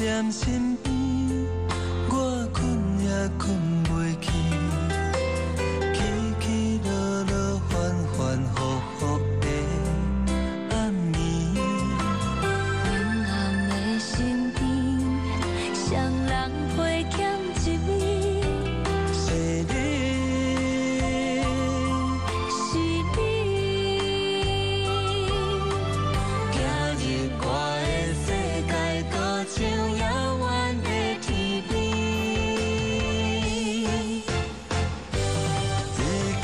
踮身边，我困也困袂去，起起落落，反反复复的暗暝。昏暗的身边，双人陪欠一米。是你，是你，走入我的世界，孤像遥远的天边。已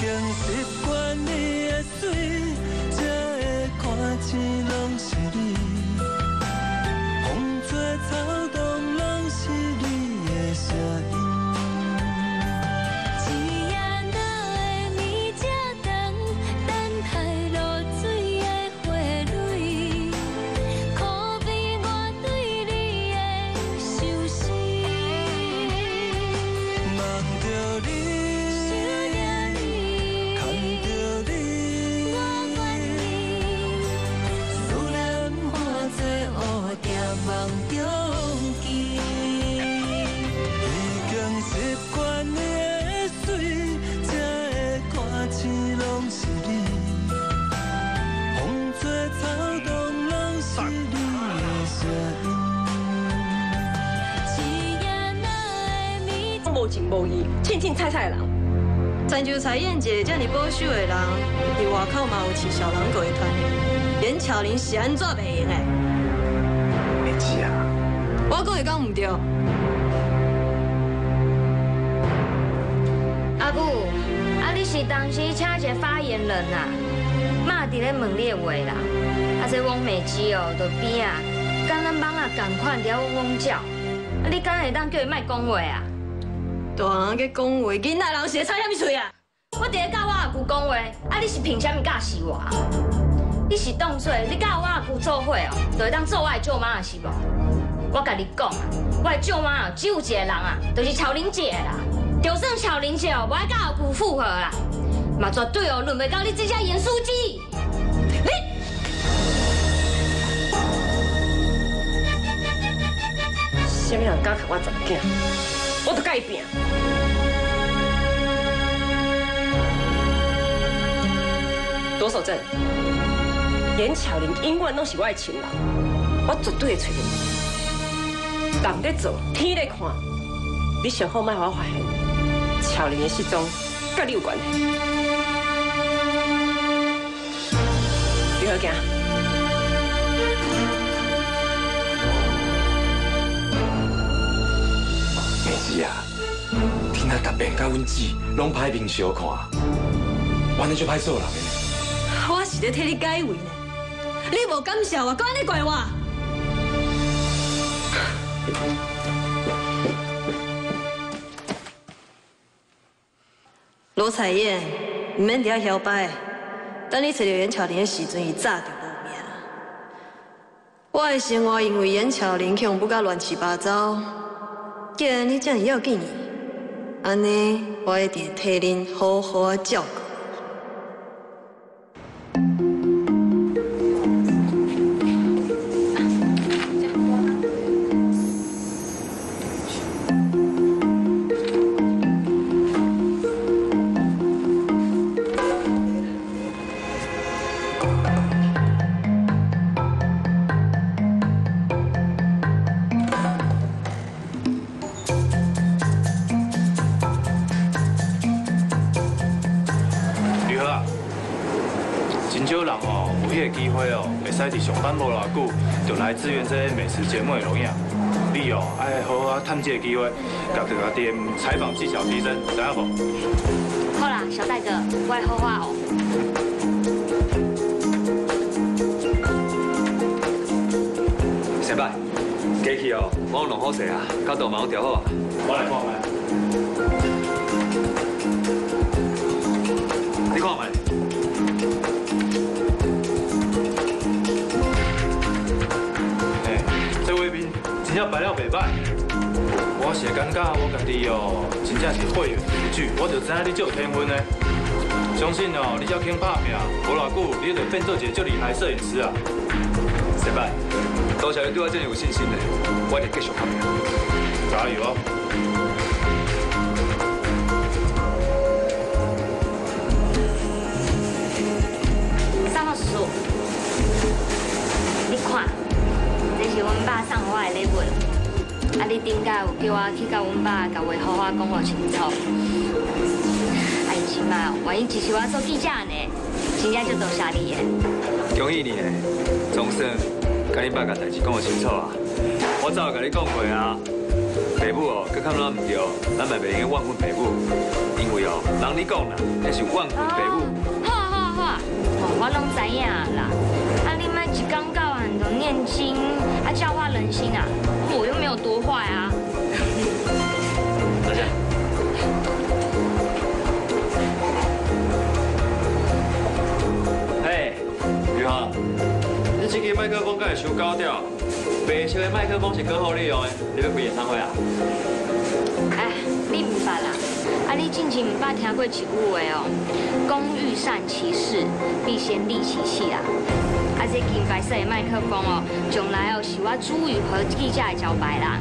经习惯你的水，才会看见拢是你。风吹草动，拢是你的声音。一夜落的暝这长，等待落水的花蕊，可比我对你的相思。梦着你，想念你，牵着你，我愿意。思念化作乌蝶，梦中记。已经习惯你的水，才会看见拢是你。风吹草动，拢是你的声音。一夜落的暝，无情无义，凊凊彩彩的人。泉州蔡燕姐这么保守的人，伫外口嘛有饲小狼狗的传言，连巧玲是安怎袂用的？妹子啊，我讲会讲唔对。阿母，啊你是当时请一个发言人啊，妈伫咧问你的话啦。啊这王美芝哦，在边啊，甲咱蠓仔同款了嗡叫。啊你敢会当叫伊莫讲话啊？大人计讲话，囡仔人是会插什么嘴啊？我伫咧教我阿舅讲话，啊你是凭啥物教死我啊？你是当做你甲我阿舅做伙哦，就会当做我的舅妈是无？我甲你讲啊，我的舅妈哦只有一个人啊，就是巧玲姐啦。就算巧玲姐哦，我爱甲阿舅复合啦，嘛绝对哦轮袂到你这只盐酥鸡。你什么人敢给我查囝？我著甲伊拼！罗守正。严巧玲永远拢是我的情人，我绝对会找你。人在做，天在看，你上好莫让我发现巧玲的失踪，甲你有关系。你好，行。妹子啊，天下答辩甲阮姊拢歹面相看，我安尼就歹做人诶。我是咧替你解围呢。你无感谢我，讲你怪我。罗彩燕，唔免伫遐摇摆。等你找到严巧玲的时阵，伊早就无命。我的生活因为严巧玲去弄到乱七八糟。既然你这么要紧伊，安尼我一定替恁好好啊照顾。支援这些美食节目的容易啊！你哦，爱好好趁这个机会，甲各家店采访技巧提升，知影无？好啦，小戴哥，我会好好哦。先拜，过去哦，我弄好势啊，角度嘛我调好啊。我来看麦。你看麦。真正摆了袂歹，我是感觉我家己哦，真正是慧眼独具，我就知影你就有天分呢。相信哦，你只要肯打拼，无偌久你就变做一个足厉害摄影师啊！失败。我小袁对他真有信心咧，我一定繼續拍嘅。加油啊！ 你看，这是阮爸送我的礼物。啊，你顶下有叫我去甲阮爸甲话好好讲互清楚。啊，伊是嘛，万一就是我做记者呢，真正就多谢你耶。恭喜你耶，总算甲你爸甲代志讲互清楚啊！我早就甲你讲过啊，爸母哦，佮看咱唔对，咱咪袂用怨恨爸母，因为哦，人你讲啦，那是怨恨爸母。 我拢知影啦，啊，你莫一讲到很多念经，啊，教化人心啊，我又没有多坏啊。大姐，哎，宇豪，你这支麦克风敢会收高调？白色的麦克风是刚好你用的，你要开演唱会啊？哎，你唔捌啦。 啊！你近期唔捌听过一句话哦，工欲善其事，必先利其器啦。啊，这金白色的麦克风哦，将来哦是我朱雨和记者的招牌啦，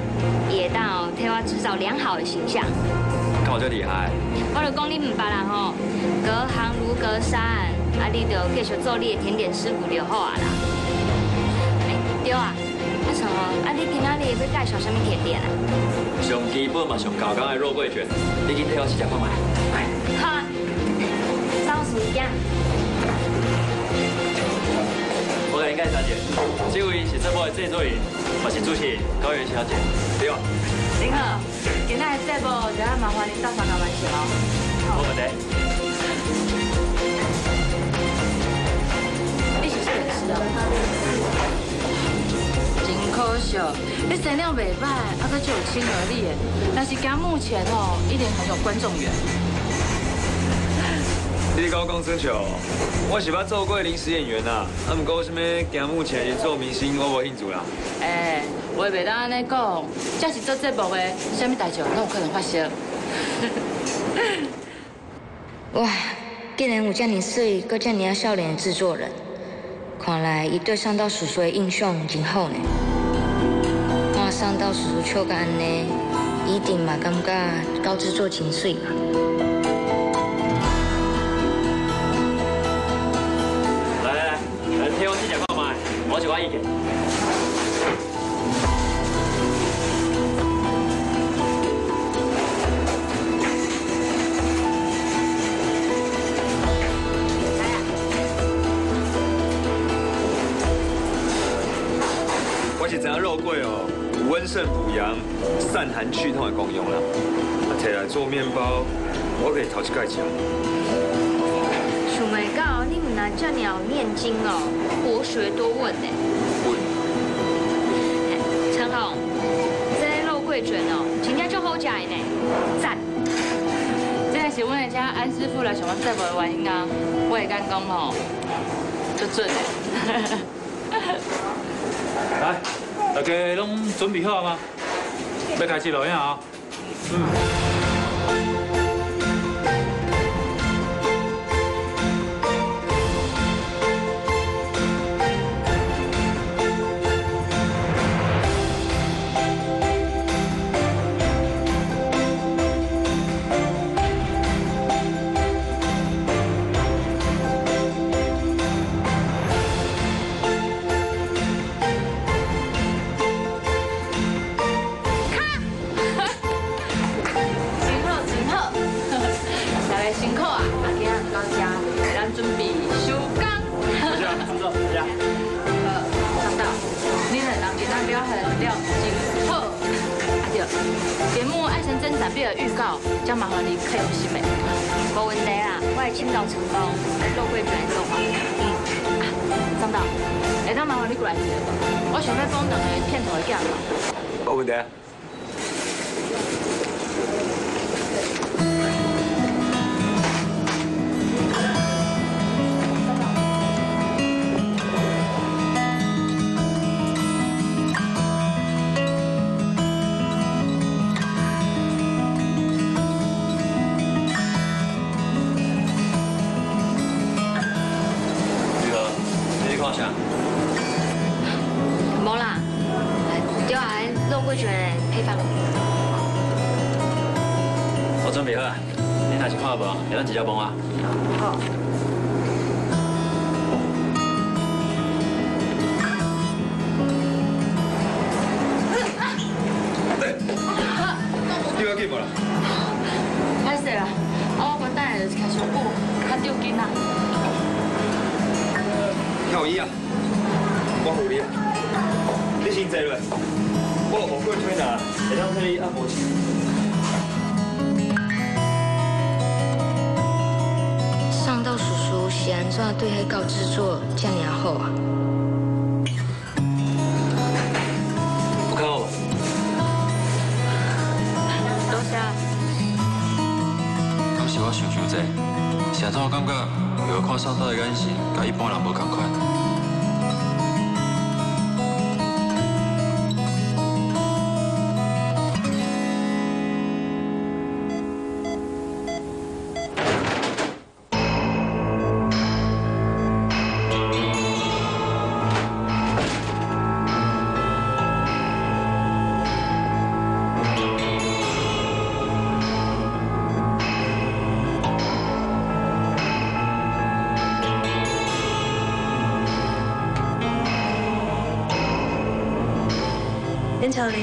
也当哦替我制造良好的形象。看我这厉害！我就讲你唔捌啦吼，隔行如隔山，啊，你就继续做你的甜点师傅就好啊啦。哎，对啊，阿成哦，啊，你今仔日要介绍什么甜点啊？ 上基本嘛，上高刚的肉桂卷，你今天要去吃看卖？哎，好啊，三十一样。我来介绍一下，这位是这部的制作人，我是主持人高原小姐，对吧？您好，今天的这部就要麻烦您到三楼来吃喽。好，没问题。你是谁吃的？ 可惜，你声量袂歹，啊，佮就有亲和力的。但是讲目前哦，一定很有观众缘。你甲我讲真笑，我是捌做过临时演员啦，啊，唔过什么讲目前演做明星，我无兴趣啦。哎，话袂当安尼讲，这是做节目的，什么代志拢有可能发生。哇，竟然有这么水，佮这么少年的制作人，看来伊对上到叔叔的印象真好呢。 上到叔叔笑到安尼，一定嘛感觉高制作真水吧。来来来，来听我讲看卖，我是我意见。我是怎样肉桂哦？ 温肾补阳、散寒祛痛的功用啦，啊，摕来做面包，我可以头一盖吃。想袂到你唔但遮尔念经哦，博学多问呢。陈红，这肉桂卷哦，真正足好食呢，赞。这也是阮会请安师傅来上阮节目的原因啊，我会敢讲吼，足准的。来。 大家拢准备好吗？要开始录影啊！嗯。无啦，不准配饭了。我准备好了，你若是看无，会咱直接帮啊。好。你要去无啦？歹势啦，我无等下就是徛上久，较着紧啦。跳椅啊！我扶你，你先坐落。我有富贵推拿，会当替你按摩手。上道叔叔是安怎对迄狗制作遮尔好啊？有看我无？多谢。可是我想想者，是安怎我感觉有看上道的眼神，甲一般人无同款。 小林，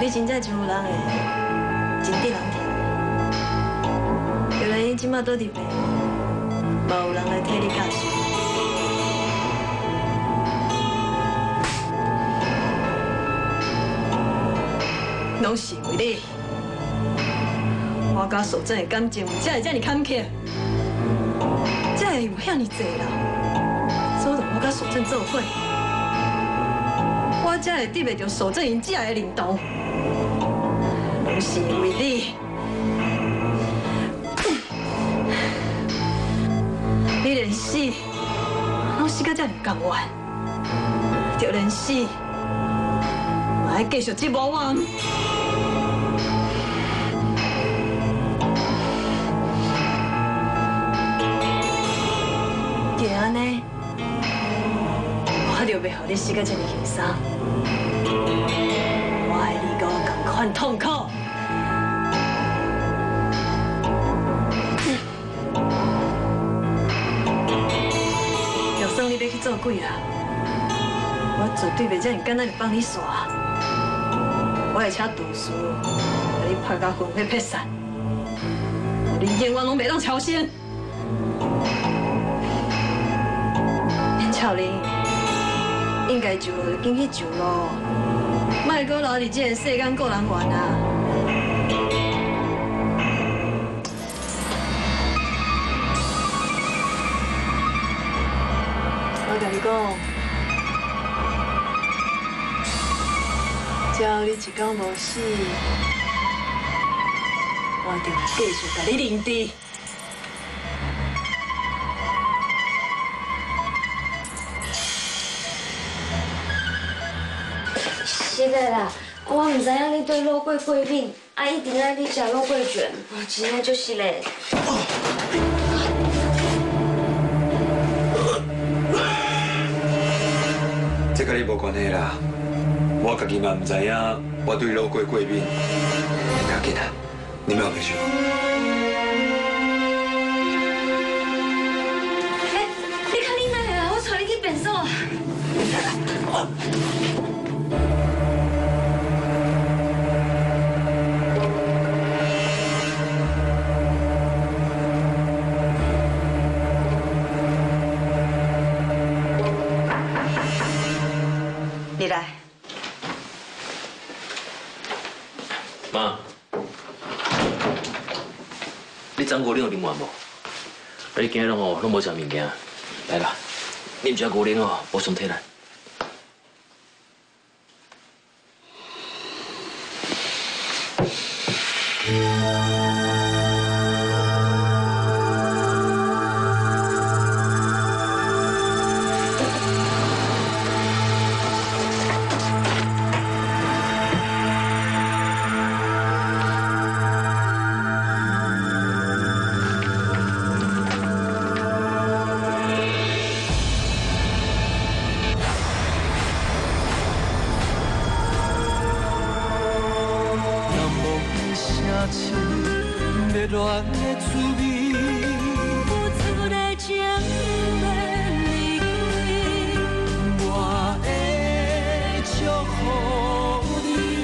你真正真有人诶，真得人疼。虽然伊即马倒伫病，嘛有人来替你教书。拢是为你，我甲素贞诶感情才会遮尔坎坷，才会有遐尔济人，所以我甲素贞做伙。 我才会得袂到守正营这的领导，拢是因为你。你连死，拢死到这唔甘愿，就连死，嘛要继续折磨我。 袂让你死得这么轻松，我爱你跟我同款痛苦。就算你要去做鬼啊，我绝对袂这么简单就放你散。我会请厨师把你拍到魂飞魄散，你永远拢袂当超生。林巧玲。 应该就紧去上咯，莫搁留伫这个世间个人怨啊！我甲你讲，只要你一天无死，我就继续甲你凌迟。 是的啦，我唔知影你对肉桂过敏，啊一定爱去食肉桂卷，我真正就是嘞。这跟你无关系啦，我家己嘛唔知影，我对肉桂过敏。不要紧啦，你们要回去。哎、欸，你看你妹啊，我带你去便所。你来，妈，你昨下你有啉完无？啊，你今日拢无食物件，来啦，啉些牛奶哦，补充体力。情迷乱的滋味，付出的情袂离去，我会祝福你。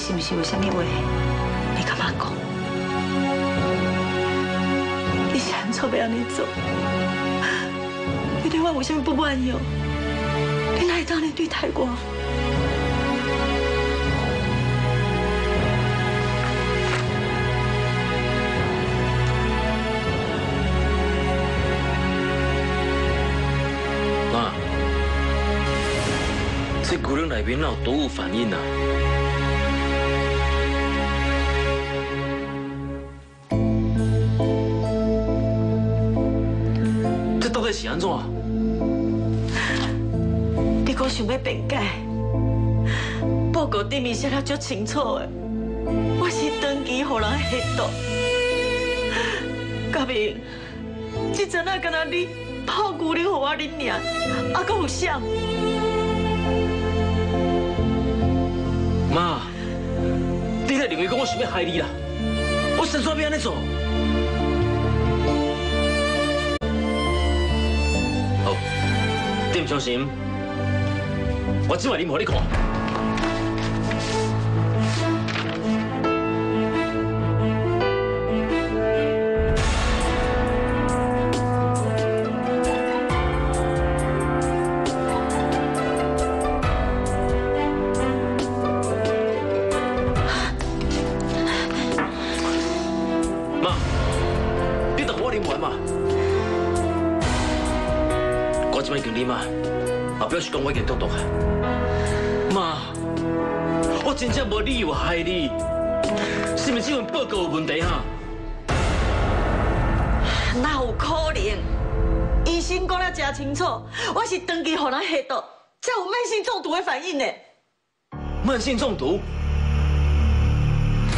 只要那你是不是有什么话，你甲我讲？你是安怎要安尼做？你对我有什么不满意？你哪会当安尼对待我？妈，这姑娘那边哪有毒物反应啊？ 是安怎？你讲想要辩解？报告顶面写了足清楚的，我是长期互人下毒。嘉明，即阵啊，敢若你泡牛奶互我啉尔，还阁有谁？妈，你在认为讲我想要害你啦？我先做要安尼做？ 你唔相信？我只话你唔好你看。妈，你等我你唔玩嘛？ 我即摆叫你妈，后表是讲我已经独独啊！妈，我真正无理由害你，是毋是这份报告有问题哈？哪有可能？医生讲了真清楚，我是长期互人下毒，才有慢性中毒的反应呢。慢性中毒？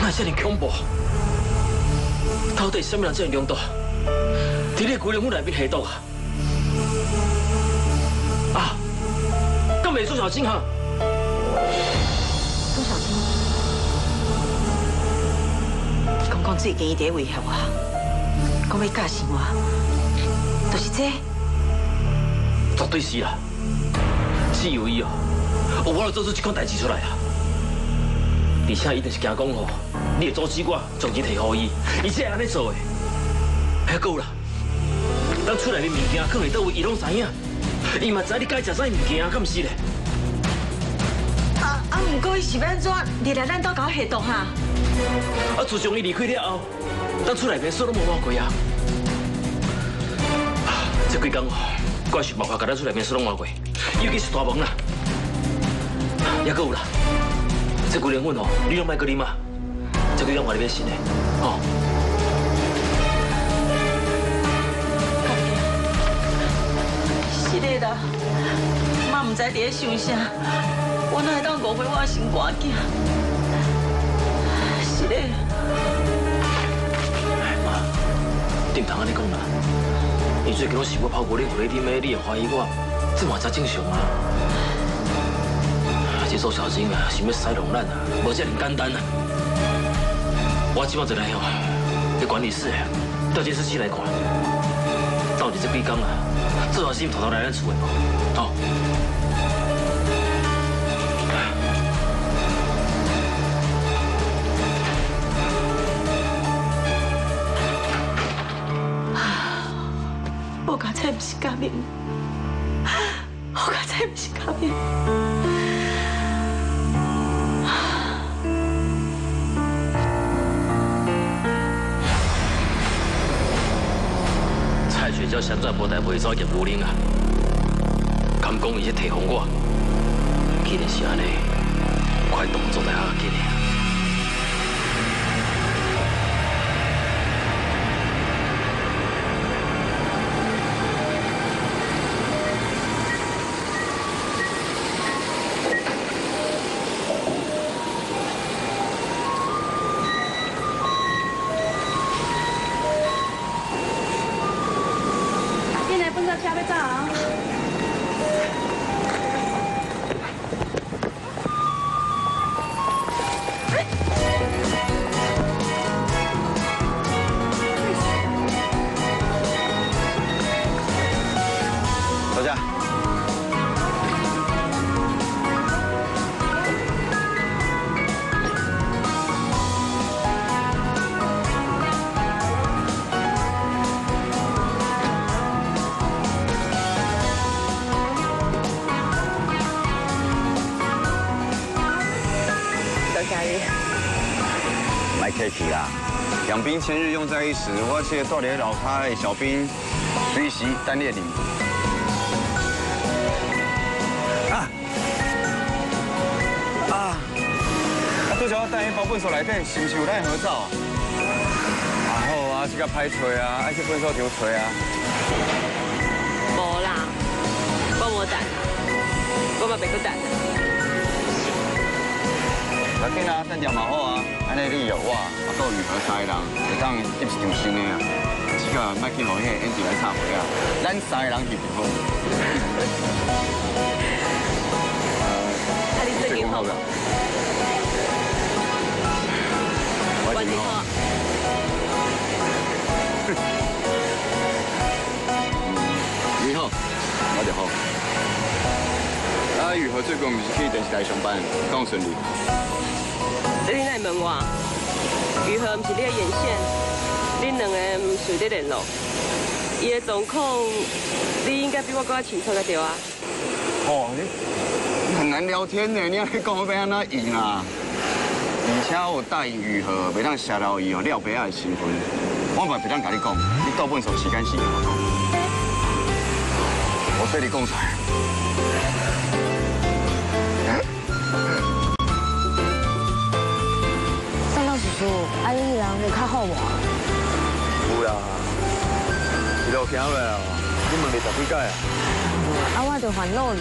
那这么恐怖？到底什么人这么中毒？伫你姑娘屋内面下毒啊？ 啊！敢袂做小青哈？做小青，讲讲最近伊伫威胁我，讲要教训我，就是这個。绝对是啦，只有伊哦，有法度做出这款代志出来啊！而且伊就是惊讲哦，你会阻止我将钱提给伊，伊才安尼做的。还够啦，咱厝内面物件放伫倒位，伊拢知影。 伊嘛知你该食啥物件，敢毋是咧？啊！唔过伊是要安怎？你来咱兜搞下毒哈？啊！自从伊离开了后，咱厝内面事拢无我过啊。这几工哦，我是无法甲咱厝内面事拢我过，尤其是大门啦，也够有啦。这几年阮哦，你拢莫佮你妈，这几工我哩要信的，哦。 妈唔知伫咧想啥，我哪会当误会我的心肝囝？是嘞。哎妈，顶头安尼讲啦，你最近拢是我泡过你，互你啉的，你会怀疑我，这嘛才正常啊。这做小生啊，想要塞弄咱啊，无遮尔简单啊。我即马就来哦，去管理室调监视器来看，到底这几工啊？ 做小心，偷偷来咱厝诶，好。我刚才不是假面，我刚才不是假面。学校现在无代袂走入牛奶啊！敢讲伊去提防我，既然是安尼，快动作来下紧啊！客气啦。两兵千日用在一时，我这个带咧老卡的小兵随时等你来。 最少带一包粪扫来底，是不是有咱合照啊？啊好啊，这个歹找啊，爱去粪扫场找啊。无啦，我无等啊，我嘛袂去等啊。要紧啊，等下嘛好啊，安尼你有我，啊够有合三个人，会当接一场新的啊。这个莫去互迄个演技来插话啊，咱三个人去就好。啊，你最近好无？ 我听好。你好，我就好。啊，雨禾最近唔是去电视台上班，咁顺利。你来问我，雨禾唔是你的眼线，恁两个唔随得联络，伊的状况，你应该比我更加清楚才对啊。哦，你很难聊天呢，你要讲我要安怎赢啊？ 而且我答应雨禾，袂当泄露伊哦廖伯仔的身份，我嘛袂当甲你讲，你倒粪扫时间是。我对你讲出来。三老叔叔，阿你人有较好无？有啦，一路行落来哦，你问你十几届啊？啊，我着烦恼你。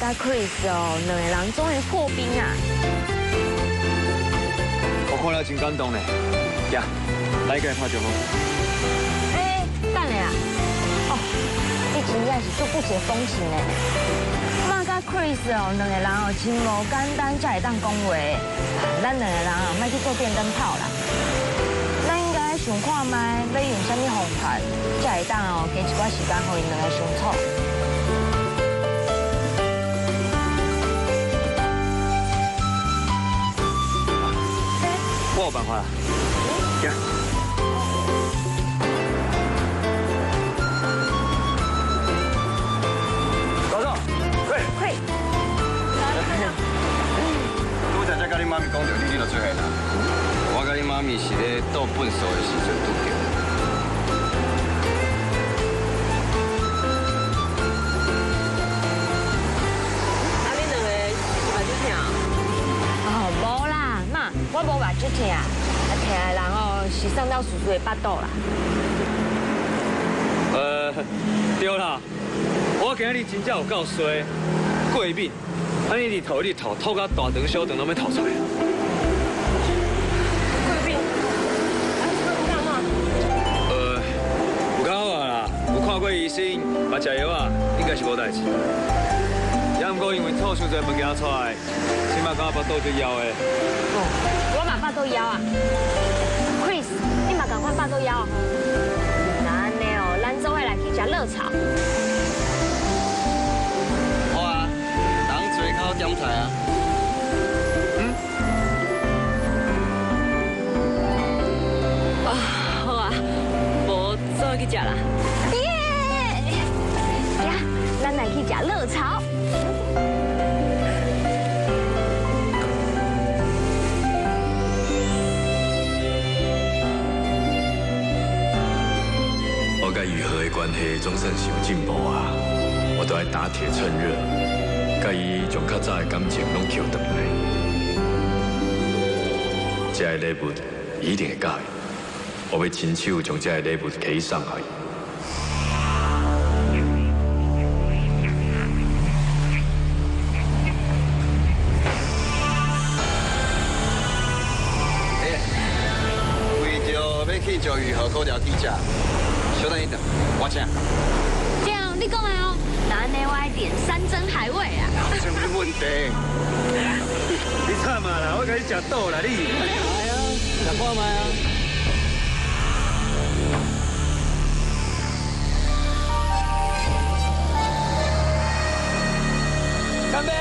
跟 Chris 哦，两个人终于破冰啊！我看了真感动呢，呀，来个拍照好。哎，等下啊！哦，你真正是做不解风情呢。我跟 Chris 哦，两个人哦，真无简单才会当讲话。咱两个人啊，莫去做电灯泡啦。咱应该想看卖要用什么方法，才会当哦，加一寡时间互伊两个相处。 我有办法啦，行。老赵，快！我才才跟你妈咪讲着，你就做下啦。我跟你妈咪是咧倒粪扫的时阵拄着。啊，恁两个是目睭疼？哦，无啦。 我无目睭疼，啊疼的人哦是送到叔叔的巴肚啦。对啦，我今日真正有够衰，过敏，安尼日头日头透到大肠小肠拢要透出来。过敏，啊你干嘛？有较好啊啦，有看过医生，嘛食药啊，应该是无代志。也毋过因为吐伤侪物件出来，即摆感觉巴肚就枵的。 我嘛巴肚枵啊 ，Chris， 你嘛赶快巴肚枵。那安尼哦，咱做伙来去食热炒。好啊，人最靠点菜啊。嗯。啊，好啊，无做伙去食啦。耶！呀，咱来去食热炒。 与何的关系总算是有进步啊！我都爱打铁趁热，甲伊将较早的感情拢捡回来。这个礼物一定会喜欢，我要亲手将这个礼物给伊送给伊。为着要去找雨禾高调低价。 稍等一等，我请。这样你讲的哦，那内外点山珍海味啊。什么问题？你惨啊啦，我跟你食倒啦你。来啊，食看卖啊。干杯！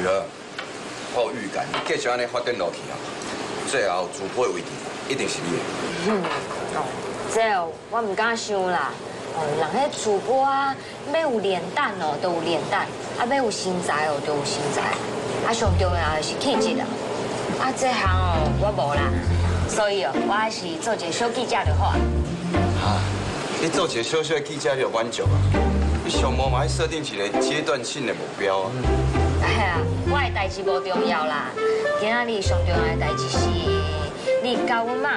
雨禾，我有预感，你继续安尼发展落去啊，最后主播位置一定是你的。我唔敢想啦。人迄主播啊，要有脸蛋哦，都有脸蛋；啊，要有身材哦，都有身材。啊，上重要是气质啊。啊，这行哦，我无啦，所以哦，我还是做一个小记者就好啊。啊，你做一个小小记者就满足啊？ 你上无嘛，要设定一个阶段性的目标啊！哎呀，我的代志无重要啦，今仔日上重要的代志是你教我妈。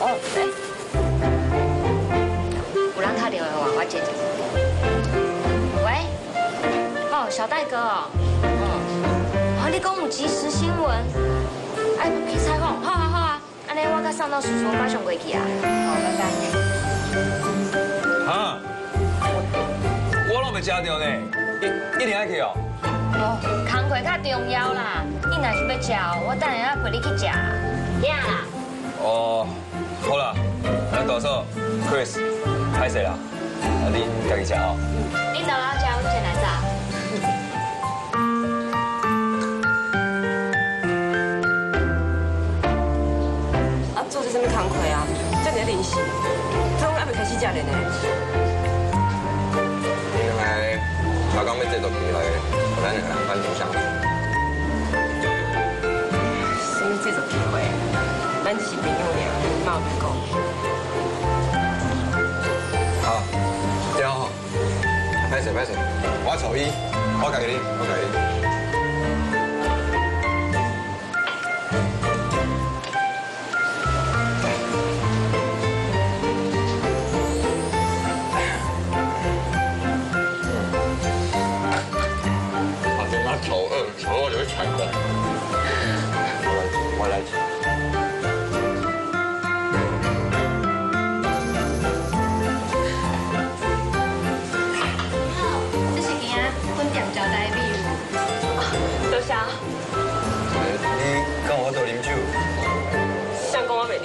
哦，有人打电话我接着。喂，哦，小戴哥哦，哦，你讲有即时新闻，哎，去采访，好啊好啊。 我甲上到叔叔马上过去啊！好，拜拜。哈，我拢未食着呢，一定要去哦。哦，工课较重要啦，你若是要食哦，我等下陪你去食。呀啦。哦，好啦，那大嫂 ，Chris， 歹势啦，啊你家己食哦。你到老食，我先来走。 做些什么工课啊？才在练习，这我还没开始食嘞呢。因为我刚要制作起来，咱两个分享。什么制作机会？咱只是朋友俩，冇得讲。好，对哦。歹势歹势，我找伊，我家己哩，我家己。 我就会传的，我来吃。好，这是今仔分店招待礼物，多谢。你讲我多饮酒，谁讲我袂饮？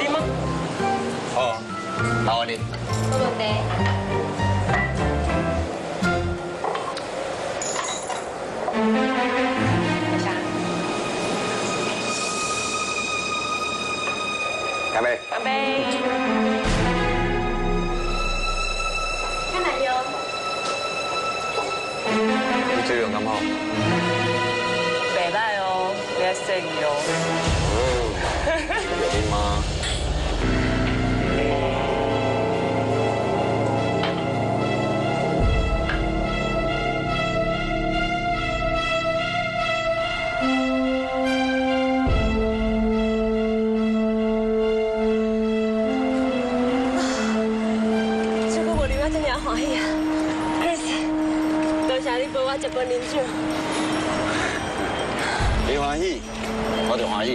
你吗？好，好啊你。没问题。 干杯！干杯！看奶油，你这样敢好？袂歹哦，袂生油。有你吗？你欢喜，我就欢喜。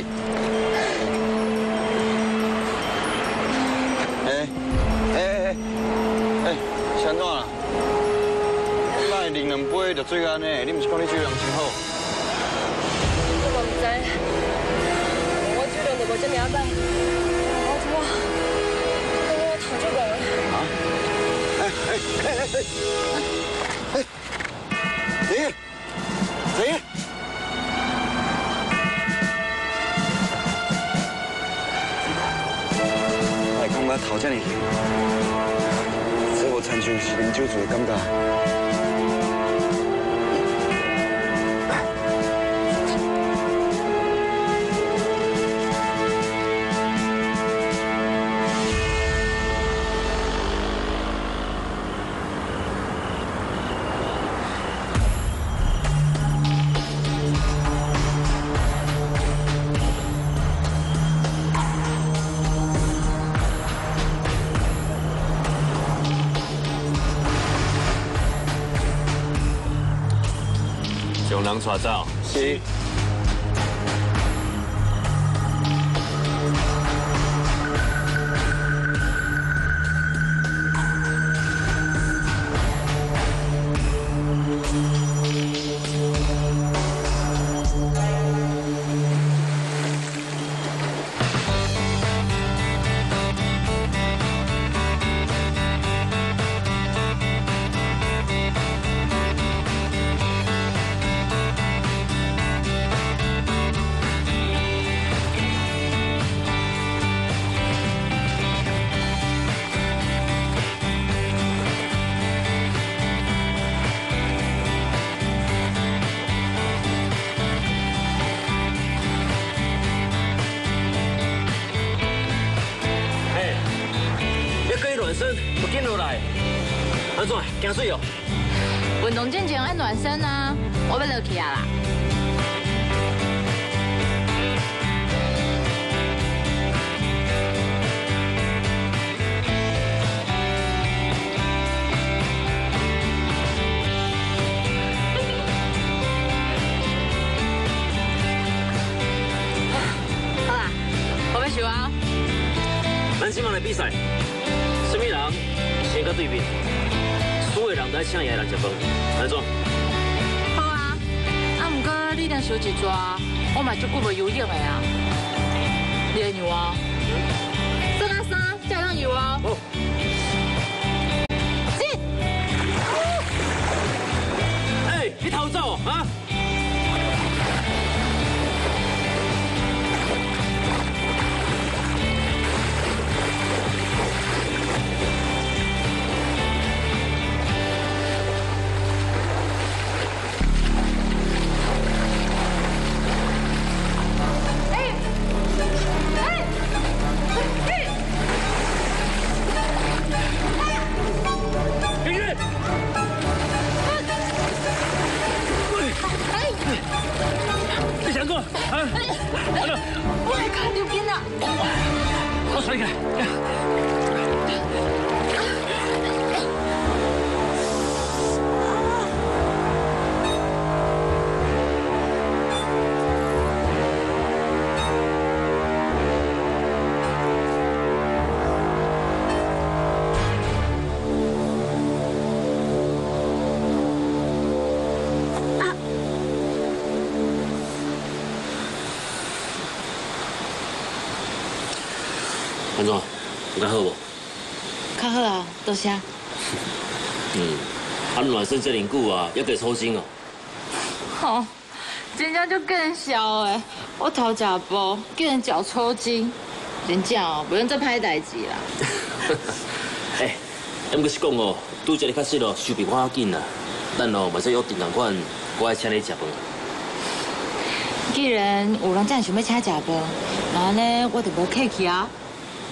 哎，是安怎啦？哪会啉两杯就醉安尼？你唔是讲你酒量真好？我嘛唔知，我酒量就无遮尔啊歹。我头就晕。啊！谁？ 来讲我头遮尔硬，这无亲像是啉酒醉的感觉。能查照。是。安怎？惊水哦！运动进前爱暖身啊！我要落去啊啦！ 咱今晚的比赛，什么人先跟对比，输的人在抢赢人一分，安怎？好啊，啊，不过你当小一撮，我嘛足久无游泳的啊。你会游啊？这拉三，这样游啊？哦。进。哎，你逃走啊？ 多谢。嗯，啊，暖身这么久啊，还给抽筋哦。哦，人家就更小哎，我头假包，给人脚抽筋，人家哦不用再拍代志啦。哎我们是讲哦，拄则你确实哦，手臂我较紧啦，咱哦袂使约定同款，我爱请你食饭。既然有人真想要请食饭，然后呢，我就无客气啊。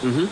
嗯哼。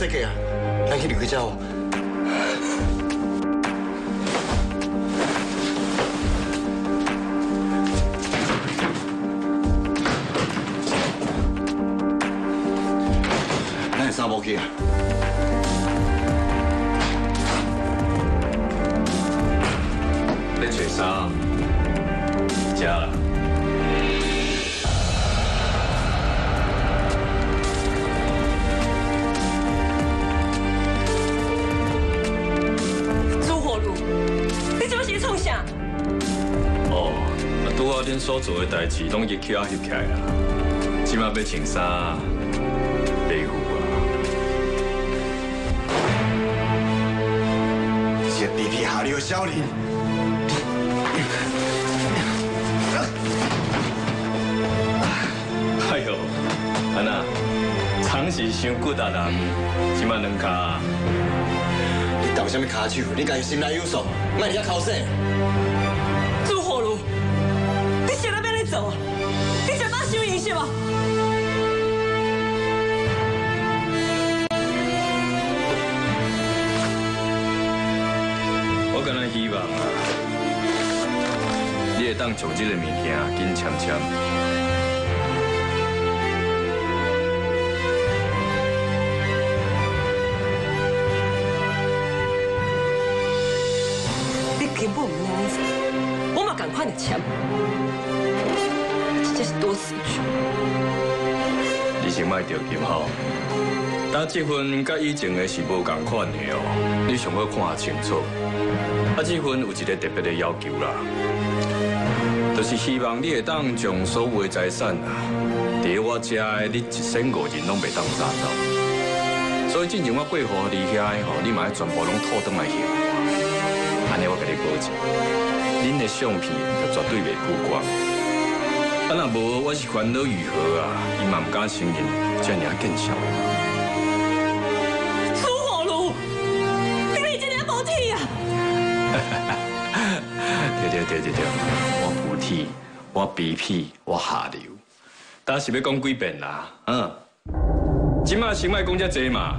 这个啊，咱去离开这哦。咱三步去啊。你找啥？吃啦。 恁所做诶代志，拢一起啊翕起来啦！即马要穿啥？内裤啊！这弟弟下流少年，哎呦，安娜，长是伤骨啊啦！即马两骹，你动什么骹手？你家己心内有数，莫遐口舌。 你想当收银是吗？我敢若希望啊，你会当将这个物件紧签签。你根本唔了解，我嘛赶快来签。 这是多死句。你先卖着急吼。但这份甲以前的是无同款的哦，你上要看清楚。啊，这份有一个特别的要求啦，就是希望你会当将所有的财产啊，伫我家的你1,500拢袂当拿走。所以之前我过户你遐吼，你嘛要全部拢吐转来去。 安尼我甲你保证，恁的相片绝对袂曝光。啊，若无我是烦恼如何啊？伊嘛唔敢承认，遮尔见笑。苏火炉，你真系补体啊！对，我补体，我卑鄙，我下流。但是要讲几遍啦，即马先卖讲遮济嘛。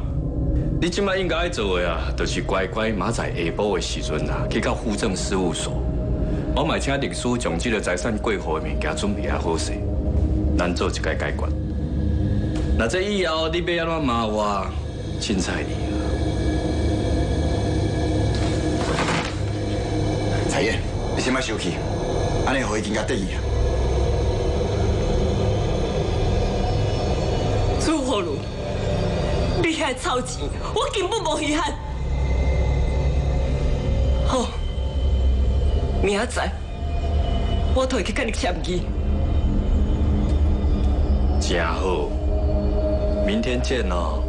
你即摆应该做的啊，就是乖乖明仔下晡的时阵啊，去到户政事务所，我嘛请律师将这个财产过户的物件准备啊好势，咱做一个解决。那这以后你要安怎骂我，凊彩你啊。彩燕，你先莫生气，安尼让伊更加得意啊。朱火炉。 你遐臭钱，我根本无遗憾。好，明仔载我就去跟你签字。真好，明天见哦。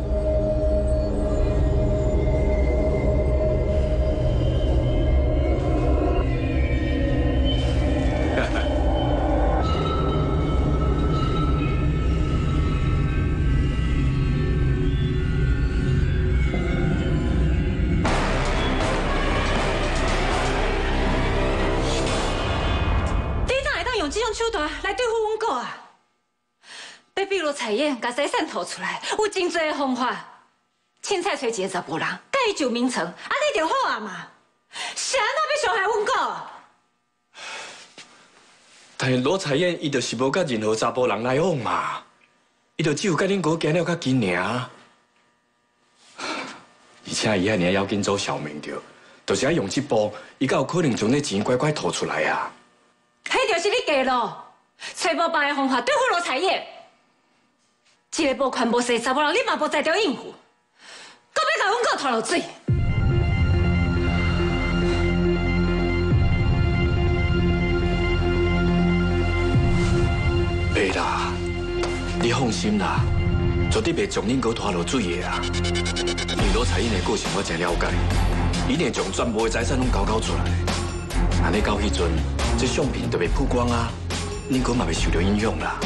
彩燕把财产吐出来，有真侪个方法，凊彩找一个查甫人，甲伊就名床，安尼就好啊嘛。谁安那要伤害阮哥？但是罗彩燕伊就是无甲任何查甫人来往嘛，伊就只有甲恁哥行了较近尔。而且伊遐尔要紧做小明着，就是爱用这步，伊才有可能将这钱乖乖吐出来啊。迄就是你嫁咯，找无别个方法对付罗彩燕。 一个无权无势查某人，你嘛无才调应付，搁要甲阮哥拖落水。袂啦，你放心啦，绝对袂将恁哥拖落水的啊！因罗彩英的个性我真了解，一定将全部的财产拢交出来。安尼到迄阵，这相片就袂曝光啊，恁哥嘛袂受到影响啦。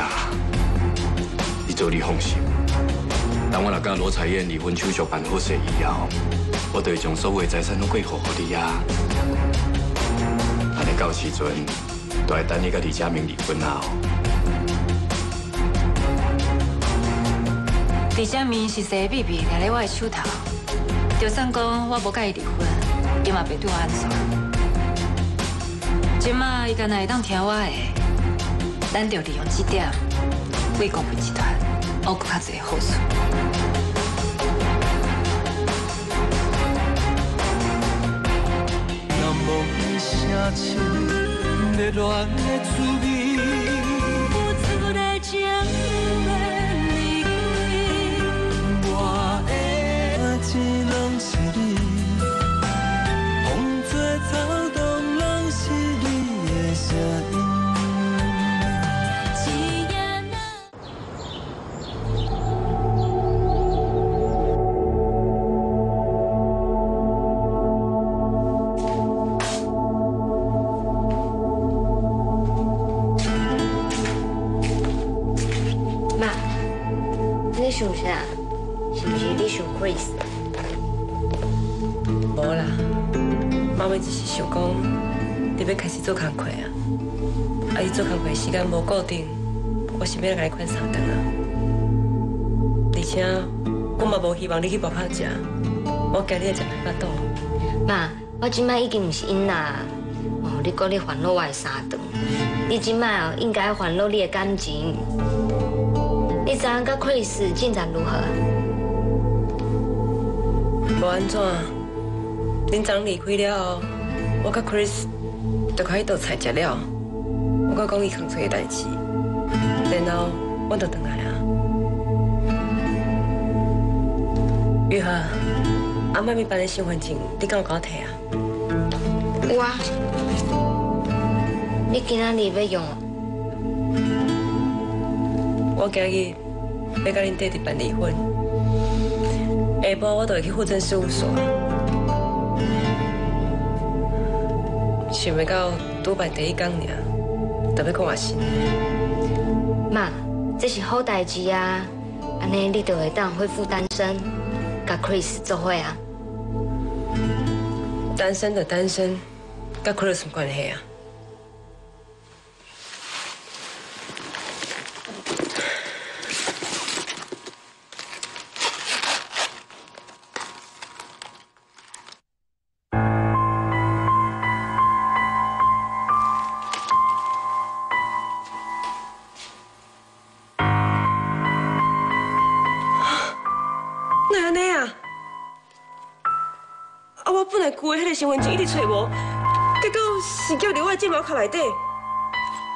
啊！你做你放心。等我若甲罗彩燕离婚手续办好势以后，我就会将所有的财产拢过户给你啊。安尼到时阵，就会等你甲李佳明离婚啊。李佳明是一个秘密拿在我的手头，就算讲我无甲伊离婚，伊嘛袂对我安怎。即卖伊敢若会当听我的？ 咱就利用这点，为公司集团谋更较侪好处。南无的城市，热恋的滋味，付出的情袂离去。我的只拢是你，风吹草动拢是你的声音。 做工课啊！啊，伊做工课时间无固定，我想要来甲你款相同啊。而且我嘛无希望你去白泡食，我今日食白肚。妈，我即摆已经唔是囡仔啊！哦，你讲你烦恼我的三顿，你即摆哦应该烦恼你的感情。你昨昏甲 Chris 进展如何？无安怎？恁昨昏离开了后。我甲 Chris 就开始倒菜食了，我甲讲伊工作的代志，然后我就回来啊。雨禾，阿妈咪办的身份证，你敢有甲我摕啊？有啊。你今仔日要用？我今日要甲恁爹爹办离婚，下晡我就会去户政事务所啊。 想袂到拄办第一天尔，特别讲话是。妈，这是好代志啊！安尼你就会当恢复单身，甲 Chris 做伙啊。单身就单身，甲 Chris 什么关系啊？身份证一直找无，结果是叫留我睫毛卡内底。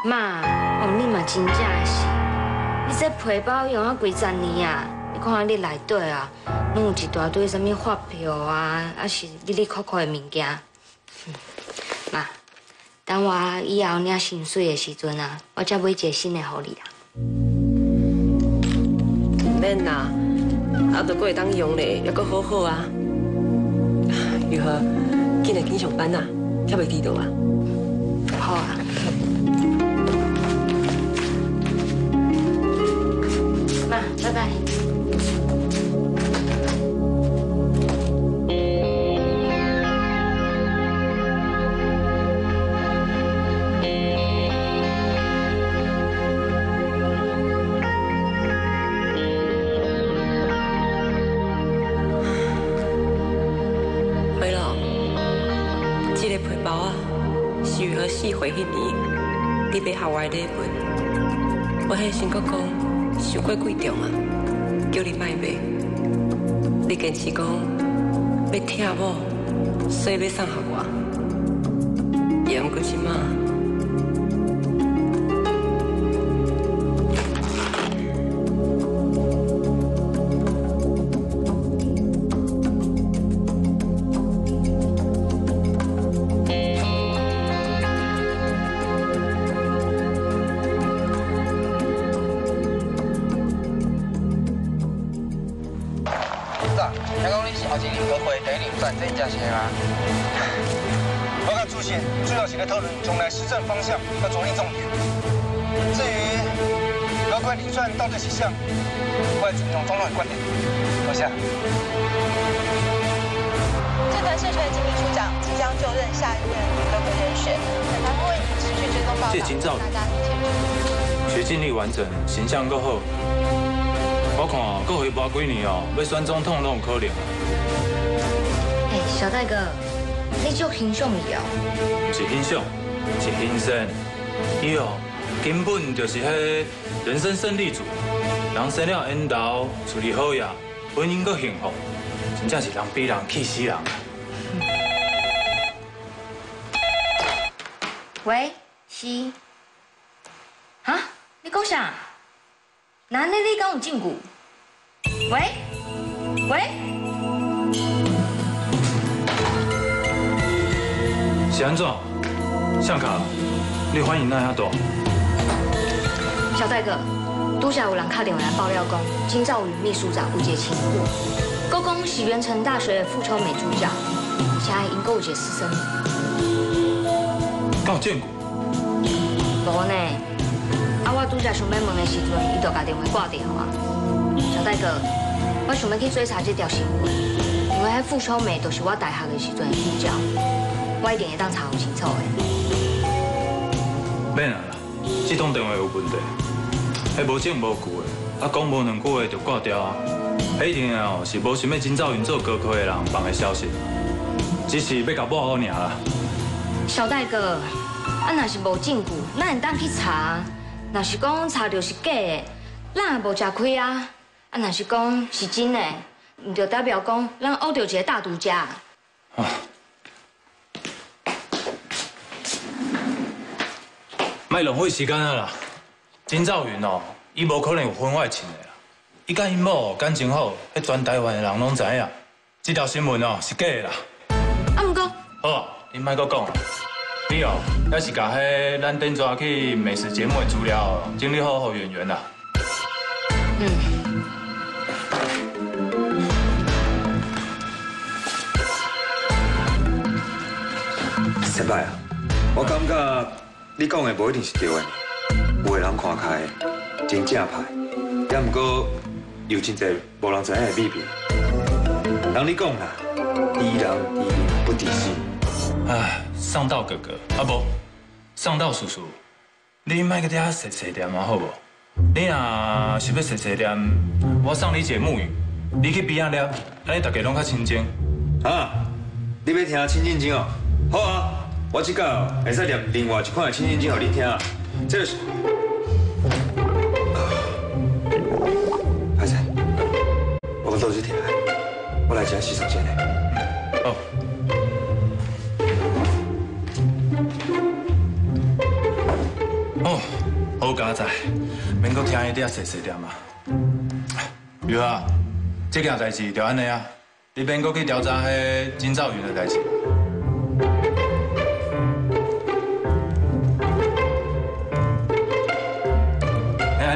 妈，哦，你嘛真正是，你这皮包用啊几十年啊，你看你内底啊，拢有一大堆什么发票啊，啊是利利扣扣的物件。妈，等我以后领薪水的时阵啊，我再买一个新的给你啦。唔免啦，啊，都过当用嘞，还阁好好啊。雨禾。 今日去上班啊，还袂迟到啊？好啊。妈，拜拜。梅老。 包啊，是雨禾四岁迄年，你买校外礼物，我迄时阁讲伤过贵重啊，叫你莫买。你坚持讲要疼某，所以要送给我。也毋过即马，要着力重点。至于有关林传到底是谁，我会尊重总统的观点。阁下，这团社团经理处长即将就任下一任联合会人选，本台会持续追踪报道。谢金兆，学经历完整，形象够好。我看过回博几年哦，要选总统拢有可能。哎，小戴哥，你就欣赏伊哦？不是欣赏。 是先生，伊哦根本就是迄人生胜利组，人生了缘投，处理好呀，婚姻阁幸福，真正是人比人气死人。喂，是？啊？你讲啥？哪里你讲有禁锢？喂？喂？是安怎？ 向卡，你欢迎那遐多。小戴哥，拄下有人打电话来爆料讲，金兆宇秘书长有一个情妇，佮讲是元城大学的复仇美主角，而且因佮有一个私生女。敢有见过？无呢。啊，我拄下想要问的时阵，伊就把电话挂掉啊。小戴哥，我想要去追查这条新闻，因为迄复仇美就是我大学的时阵的主角，我一定会当查有清楚的。 免啦，这通电话有问题，迄无证无据的，啊讲无两句话就挂掉啊。迄定哦是无想要今朝云做高科的人放的消息，只是要甲抹好尔啦。小戴哥，啊若是无证据，咱会当去查。若是讲查到是假的，咱也无吃亏啊。啊若是讲是真的，唔就代表讲咱学到一个大独家。啊，卖浪费时间啊啦！金兆云哦，伊无可能有婚外情的啦。伊甲伊某感情好，迄全台湾的人拢知影。这条新闻哦是假的啦。啊，唔过好，你莫佫讲啦。你哦，还是甲迄咱顶早去美食节目的资料整理好，给演员啦。嗯。 失败啊！我感觉你讲的无一定是对的，有的人看开，真正歹，也毋过有真侪无人知影的秘密。人你讲啦，敌人敌人不敌心。唉，上道哥哥，啊不，上道叔叔，你莫去遐踅踅店啊，好无？你若是要踅踅店，我送你一个木鱼，你去边仔捏，安尼大家拢较亲近。啊，你要听亲近经哦？好啊。 我即个会使念另外一款的亲近经互你听啊，这是。阿仔，我们都去听啊，我来家洗手间嘞。哦。哦，好佳哉，免阁听伊嗲细细点啊。有啊，这件代志就安尼啊，你免阁去调查迄金兆云的代志。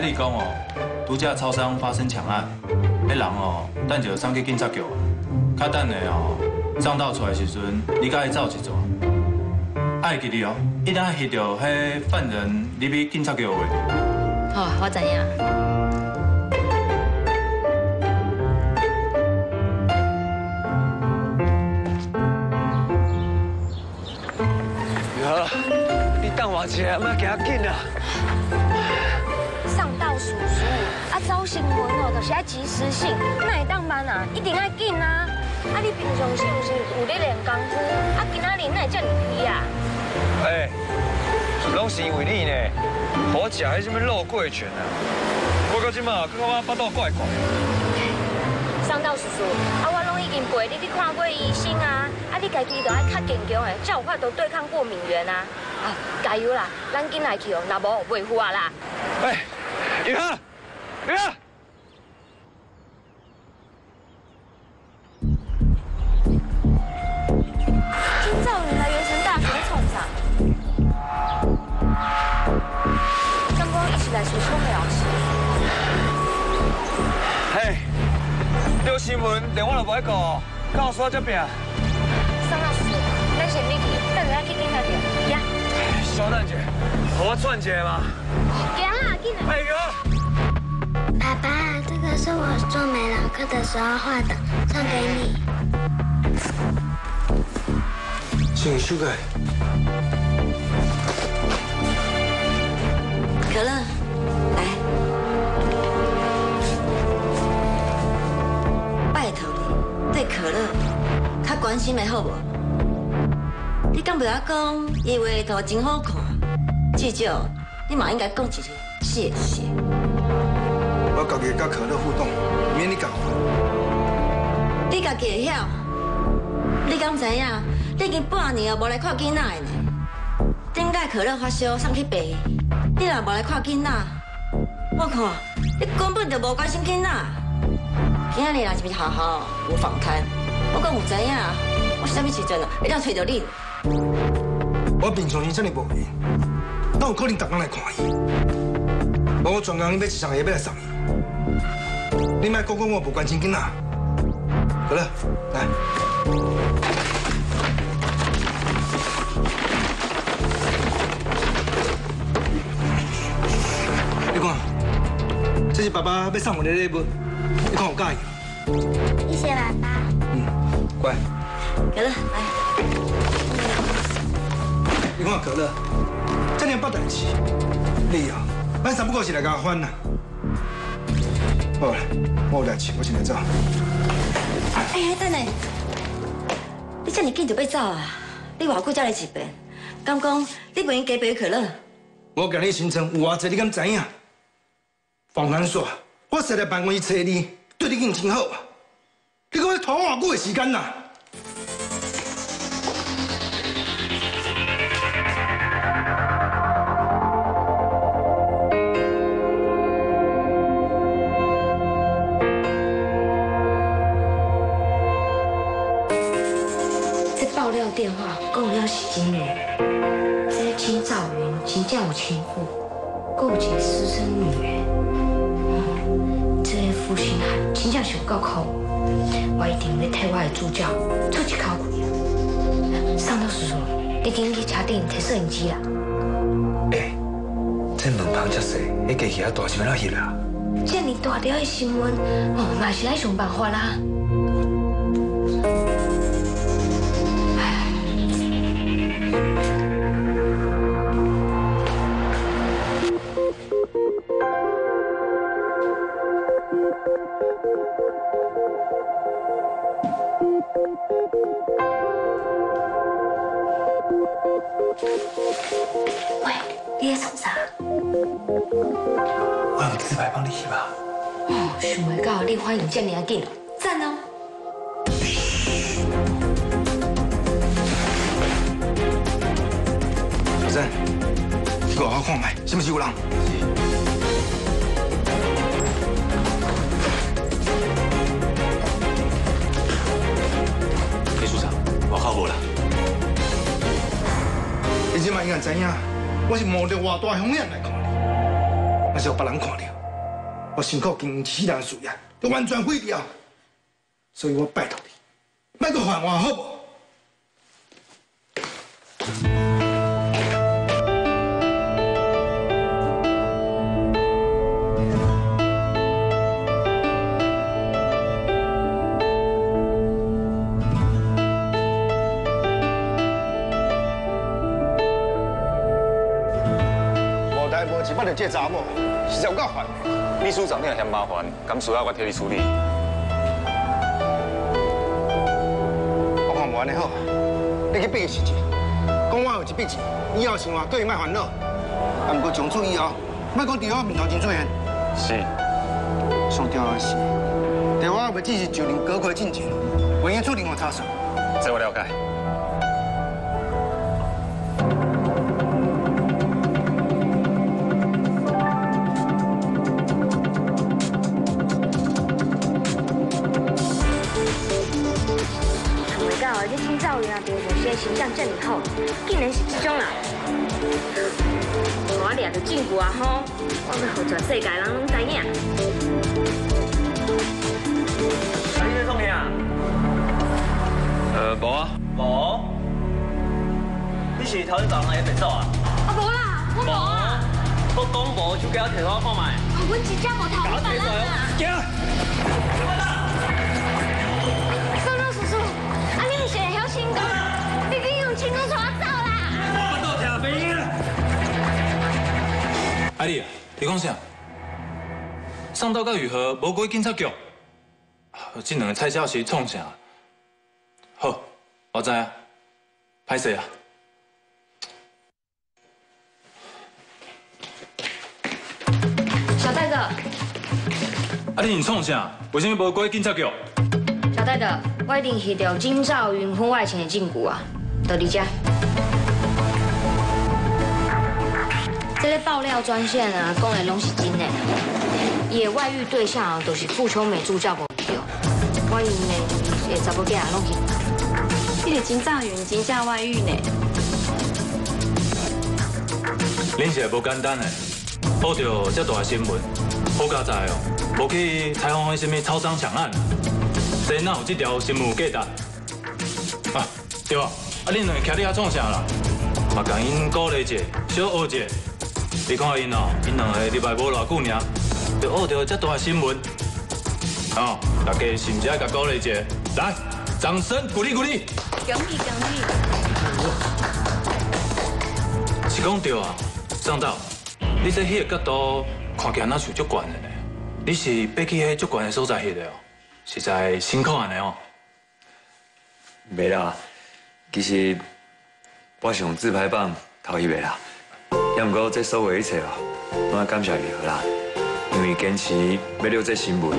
你讲哦，拄则超商发生抢案，迄人哦，等就送去警察局啊。较等下哦，上道出来时阵，你甲伊走一撮。爱记你哦，一旦遇到迄犯人，你去警察局话。好，我知影。好，你等我一下，莫行紧啊。 上道叔叔，啊，招新闻哦，就是爱及时性，那会当班啊，一定爱紧啊。啊，你平常时有时有咧练功夫，啊，今仔日哪会这么皮啊？哎，拢是因为你呢，我食迄什么肉桂卷啊，我到即马，我巴肚怪怪。上道叔叔，啊，我拢已经陪你去看过医生啊，啊，你家己就爱较坚强诶，才有法度对抗过敏源啊。啊，加油啦，咱紧来去哦，若无袂赴啊啦。哎。 雨禾，雨禾，金兆云来元城大学创啥？刚刚一起来学生会老师。嘿，这新闻连我都袂讲，敢有说这边？宋老师，咱先别去，等下去警察局，呀。稍等一下，我转一下嘛。行啊，进来。哎呦！ 爸爸，这个是我做美劳课的时候画的，送给你。请修改。可乐，来。拜托你，对可乐较关心的好无？你敢不要讲伊画图真好看？至少你嘛应该讲一句谢谢。 我家己甲可乐互动，免你教我。你家己会晓？你敢知影？你已经半年哦无来看囡仔呢。顶届可乐发烧送去病，你若无来看囡仔，我看你根本就无关心囡仔。今仔日若是咪好好有访谈，我讲有知影，我啥物时阵哦会当找到你？我平常时真哩无闲，哪有可能逐天来看伊？无我专工要一双鞋要来送伊。 你莫讲我无关心囡仔，可乐，来。你看，这是爸爸要送我的礼物，你看我介意？谢谢爸爸。嗯，乖。可乐，来。你看可乐，这么不代志，你啊，咱三不五时来甲我翻呐。 好了，我有代志，我先来走。哎，等下，你这么紧就要走啊？你偌久才来一遍？敢讲你不应加杯可乐？我今日行程有偌济，你敢知影？访谈煞，我实在办公室找你，对你已经真好啊。你讲我拖我偌久的时间呐？电话共有10人，知情照人，请叫我前夫，勾结私生女人。这一负心汉，真正受够苦，我一定要替我的主角出一口气。上头叔叔，你紧去车顶摕摄影机啦。哎，这门旁遮细，迄家己啊大新闻翕啦。这么大条的新闻，嘛是爱想办法啦。 喂，你在创啥？我用自拍帮你翕吧。哦，想袂到你反应这么紧，赞哦！阿珍，你过来看卖，是不是有人？秘书长，我靠无啦。 即卖应该知影，我是冒着偌大风险来看你，那是予别人看到，我辛苦经营起人事业，都完全毁掉，所以我拜托你，卖阁还我好无？ 这查某实在有够烦，秘书长你也嫌麻烦，敢需要我替你处理？我看无安尼好，你去背个实际，讲我有一笔钱，以后生活叫伊莫烦恼。啊，不过从此以后，莫讲伫我面头前出现。是。上吊的是，但我袂只是就恁隔开进前，袂用处理我差错。这我了解。 形象证明后，竟然是这种人，我抓着禁锢啊吼！我要让全世界人拢知影。啊，你在做咩啊？无啊。无？你是头先昨晚也变走啊？啊无啦，我无啊。我讲无，手机我摕出来看卖。啊，我真正无偷别人啊。行。收到叔叔，啊，你唔是会晓新歌？ 请你带我走啦！我都听袂啦。阿丽，你讲啥？上岛到雨禾无过警察局，这两个菜鸟是创啥？好，我知啊，歹势啊。小戴的。阿丽，你创啥？为什么无过警察局？小戴的，我一定是钓金兆云婚外情的禁锢啊！ 到你家，这个爆料专线啊，讲的拢是真的。伊的外遇对象啊，就是傅秋美助教无对，我因呢个查某囝啊拢去。这个金兆云真正外遇呢？恁是无简单诶，报着遮大新闻，好佳哉哦，无去采访迄什么超商抢案，这哪有这条新闻有价值？啊，对啊。 啊！恁两个徛伫遐创啥啦？嘛，共因鼓励者，小学者。你看因哦，因两个礼拜无偌久尔，就学着遮大新闻。哦，大家是毋是爱甲鼓励者？来，掌声鼓励鼓励。恭喜恭喜！是讲对啊，上道，你在迄个角度看起来哪像足悬的呢？你是爬去迄足悬的所在翕的哦，实在辛苦安尼哦。袂啦。 其实我上自拍棒头一位啦，也毋过这所有一切哦，我感谢你啦，因为坚持要了这新闻，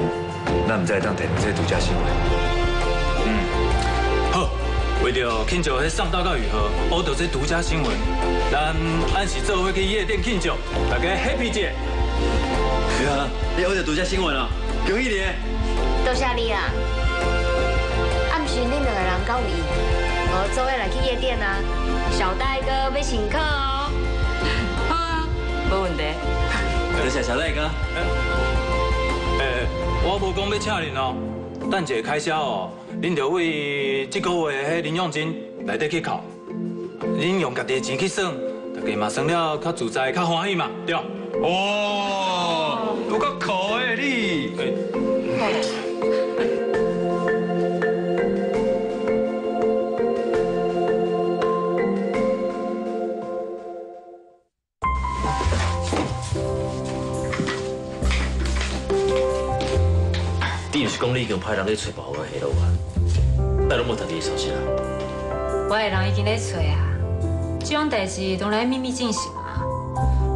咱毋才当提这独家新闻。嗯，好，为着庆祝迄上岛到雨禾，我到这独家新闻，咱按时做伙去夜店庆祝，大家 happy 者。对啊，你学着独家新闻啊，恭喜你！多谢你啊！暗时恁两个人够意。无做伙来去夜店啊！小戴哥要请客哦。好啊，无问题。多谢小戴哥。我无讲要请恁哦，等者开销哦，恁着为这个月迄零用金内底去扣。恁用家己的钱去算，大家嘛算了较自在、较欢喜嘛，对。哦，有够可爱你。讲你已经派人去找别个下落啊，但拢无特地消息啊。我的人已经在找啊，这种代志当然秘密进行啊。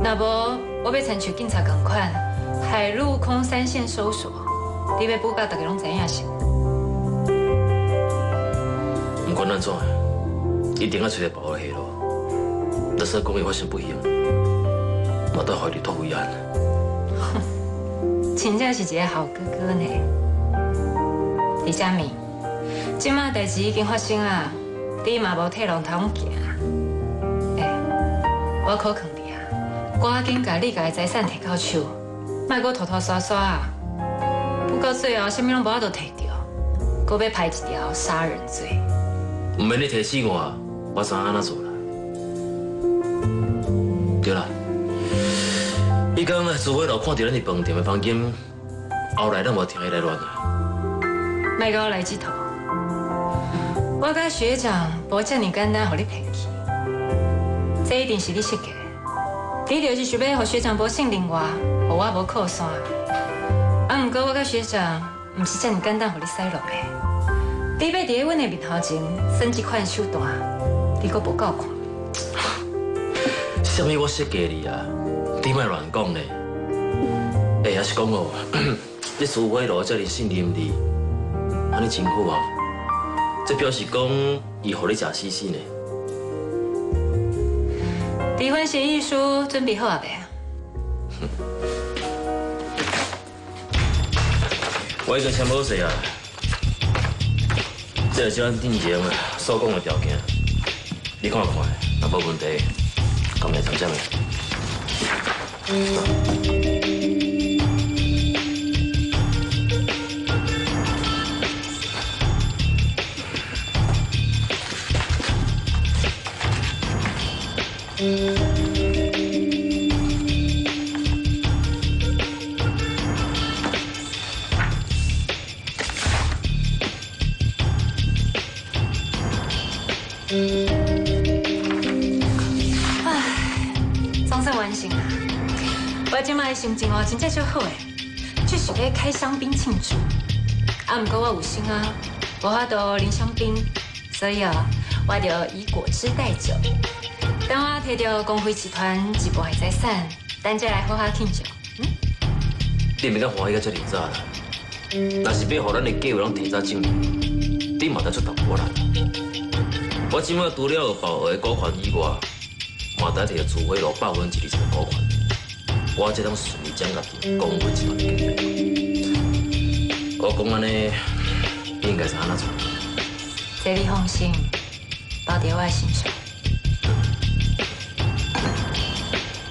那无我要参照警察同款，海陆空三线搜索，你要补到大家拢知影是。不管安怎，一定要找到别个下落。就算讲伊发生不幸，我都怀你脱危安。哼，真正是一个好哥哥呢。 李佳明，即卖代志已经发生啊，你嘛无替龙头行啊！我可劝你啊，赶紧把你家的财产摕到手，莫阁拖拖刷刷啊！不到最后，啥物拢无法度摕到，阁要排一条杀人罪。唔免你提醒我，我知安怎做啦。对啦，迄天朱伟老看到咱伫饭店的房间，后来咱无停下来乱啊。 卖甲我来这套，我甲学长无遮尔简单，互你骗去。这一定是你设计，你就是想要互学长无信任我，互我无靠山。啊，毋过我甲学长毋是遮尔简单，互你洗落的。你要伫阮的面头前耍这款手段，你阁无够看？什么我设计你啊？你莫乱讲嘞。哎，还是讲哦，你苏伟罗遮尔信任你。 安尼真好啊！这表示讲，伊互你食死死呢。离婚协议书准备好啊未？我已经签好势啊，这就是咱定情所讲的条件，你看看，若无问题，今日参加未？ 总算完成啦！我即卖心情哦，真正足好诶，就是要开香槟庆祝。啊，不过我有心啊，无法度啉香槟，所以哦，我就以果汁代酒。 等我摕到公会集团一半的财产，咱再来好好庆祝。嗯，你咪敢欢喜到这么早啦？若是要互咱的计划拢提早证明，你嘛得出淡薄啦。我即马除了保额的股权以外，嘛得摕到自会路20%的股权。我这种顺理成章的公会集团的。我讲安尼，应该是安怎做？这你放心，包伫我身上。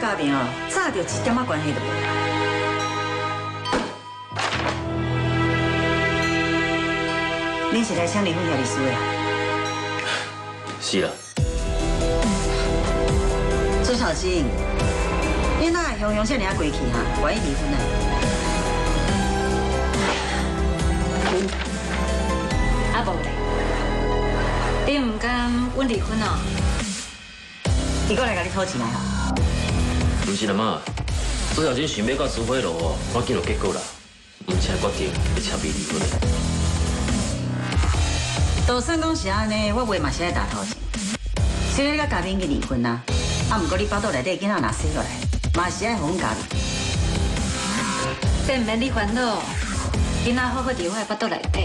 嘉明哦，早就一点仔关系都无啦。恁是来请离婚协议书的啦？是啦。周小青，你哪会雄雄这么过气哈？愿意离婚嘞？啊无嘞，你唔甘阮离婚哦？伊过来甲你讨钱来哦。 不是啦妈，周小青想要到朱辉楼哦，赶紧有结果啦，唔请决定，一切被离婚。就算讲是安尼，我话嘛是爱打赌。虽然甲嘉宾去离婚啦，啊，不过你巴肚内底囡仔若生落来，嘛是爱哄嘉宾。这唔免你烦恼，囡仔好好伫我的巴肚内底，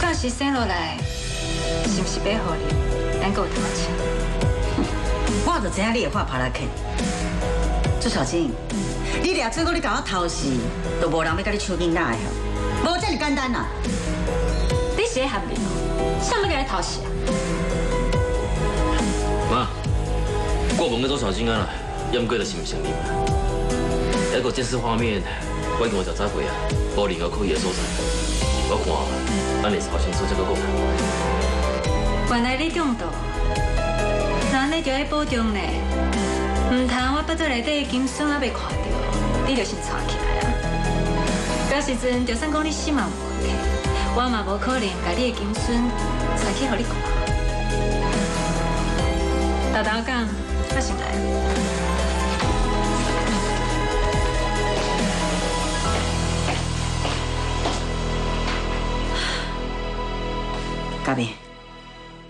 假使生落来，是不是白好哩？咱够有默契。我就知影你会画帕拉克。朱小金，你俩最后你甲我偷袭，都无人要甲你抢囡仔的。 无这么简单呐！你是含面哦，啥物个来偷袭啊？妈，过门个做小金安啦，杨贵的是唔成立啦。那个监视画面，我跟我小查鬼啊，无任何可疑的所在。我看，咱得小心做这个工作。原来你中毒，那你就要保重嘞。唔通我巴肚内底金酸啊被看到，你就先藏起来啊。 到时阵，就算讲你死嘛无问题，我嘛无可能把你的金孙生去互你看。豆豆讲，我先来。嘉宾，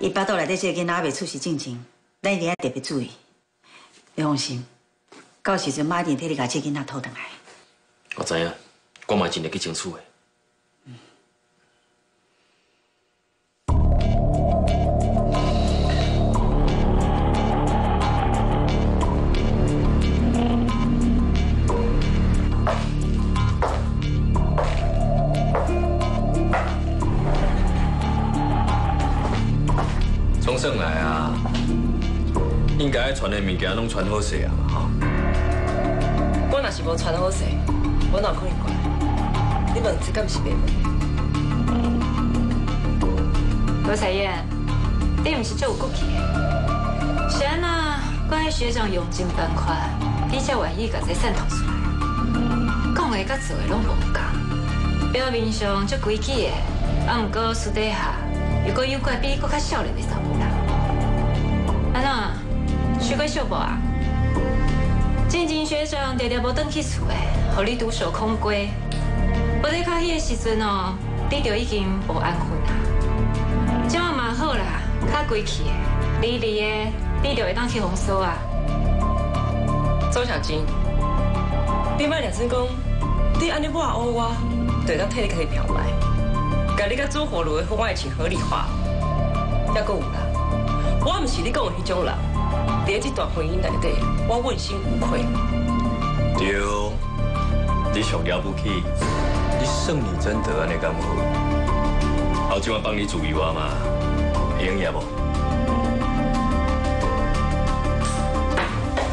伊巴肚内底这个囡仔未出世进前，咱一定要特别注意。你放心，到时阵妈一定替你把这个囡仔讨回来。我知影。 我嘛尽力去争取的。从算来啊，应该传的物件拢传好势啊嘛吼。我若是无传好势，我哪可以管？ 你问这敢是白问？罗彩燕，你唔是足有骨气的，是安那？关于学长用尽办法，你才愿意把这散吐出来。讲的甲做的拢无同，表面上足规矩的，啊，不过私底下如果有怪比你搁较少年的查某人，安那？学过小宝啊？进前学长常常无转去厝的，互你独守空闺。 我咧到迄个时阵哦，你就已经无安分啦。这样嘛好啦，较规矩的，离离的，你就会当去防守啊。周小金，你莫认真讲，你安尼我学我，就当替你家己漂白，家你甲朱火炉的婚外情合理化，还阁有啦。我毋是你讲的迄种人，伫这段婚姻内底，我问心无愧。对，你上了不起。 你算你真得安尼干好，后今晚帮你注意我嘛，会用也无？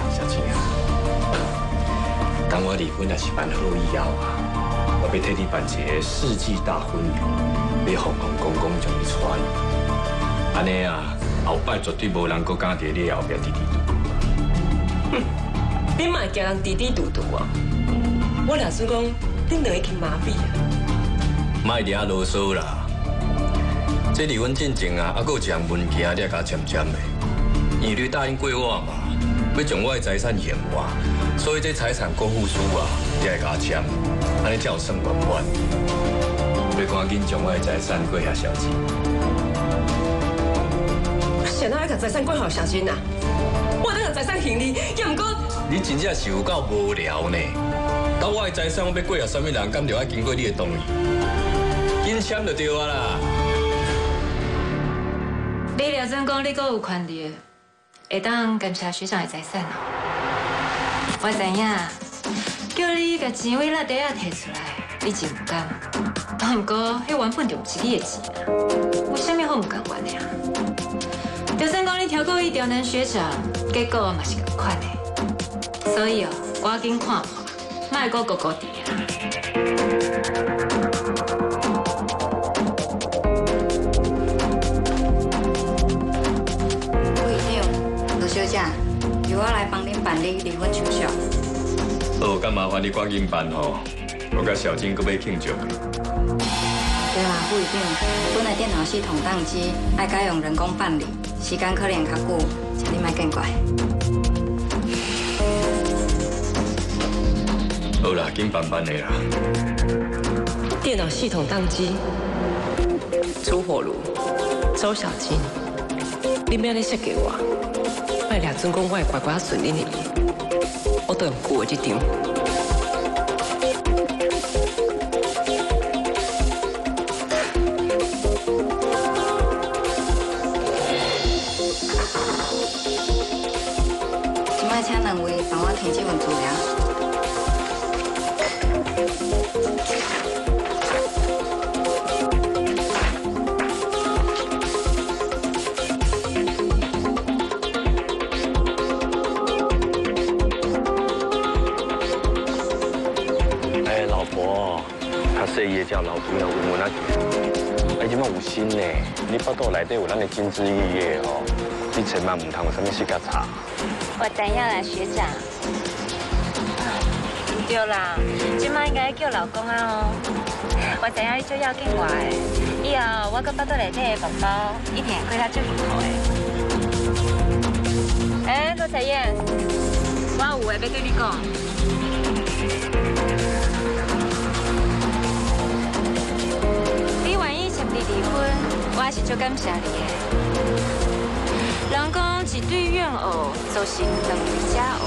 小青啊，等我离婚也是办好以后啊，我要替你办一个世纪大婚礼，要让公公将你娶去。安尼啊，后摆绝对无人搁敢伫你后壁嘀嘀嘟嘟。哼，你莫惊人嘀嘀嘟嘟啊！我俩算讲。 恁两已经麻痹啊！卖伫遐啰嗦啦！这离婚进程啊，还佫有一项文件啊，你也甲签签的。因为你答应过我嘛，要将我的财产还我，所以这财产过户书啊，你也甲签，安尼才有算圆满。要赶紧将我的财产过给小金。现在还甲财产过给小金呐？我那个财产行李，也唔过。你真正是有够无聊呢！ 到我的财产，我要过啊，什么人敢就要经过你的同意？紧签就对啊啦！你了真讲，你阁有权利会当监察学长的财产哦。我知影，叫你把钱为哪底啊提出来，你真唔甘。啊，不过迄原本就唔是你的钱啊，有啥物好唔甘愿的啊？就算讲你超过一刁难学长，结果嘛是同款的。所以哦，我紧看看。 卖个狗狗的。委长，罗小姐，由我来帮您办理离婚手续。哦，干麻烦你赶紧办哦，我甲小金搁要庆祝。对啊，委长，阮的电脑系统宕机，爱改用人工办理，时间可能较久，请你莫见怪。 好啦，紧办办的啦。电脑系统宕机，出火炉，周小金，你免咧设计我，莫俩准讲我会乖乖顺恁的，我都唔顾这场。即摆请两位帮我填这份资料。 也叫老朋友有那，哎，今麦有新呢，你巴肚内底有咱的金枝玉叶哦，你千万唔通有啥物事甲查。我知影啦，学长。唔对啦，今麦应该叫老公啊哦。我知影你最要紧我诶，以后我搁巴肚内底的宝宝一定会过较最幸福诶。哎，郭彩燕，我有话要对你讲。 离婚，我是足感谢你的。人讲一对怨偶就是两对佳偶，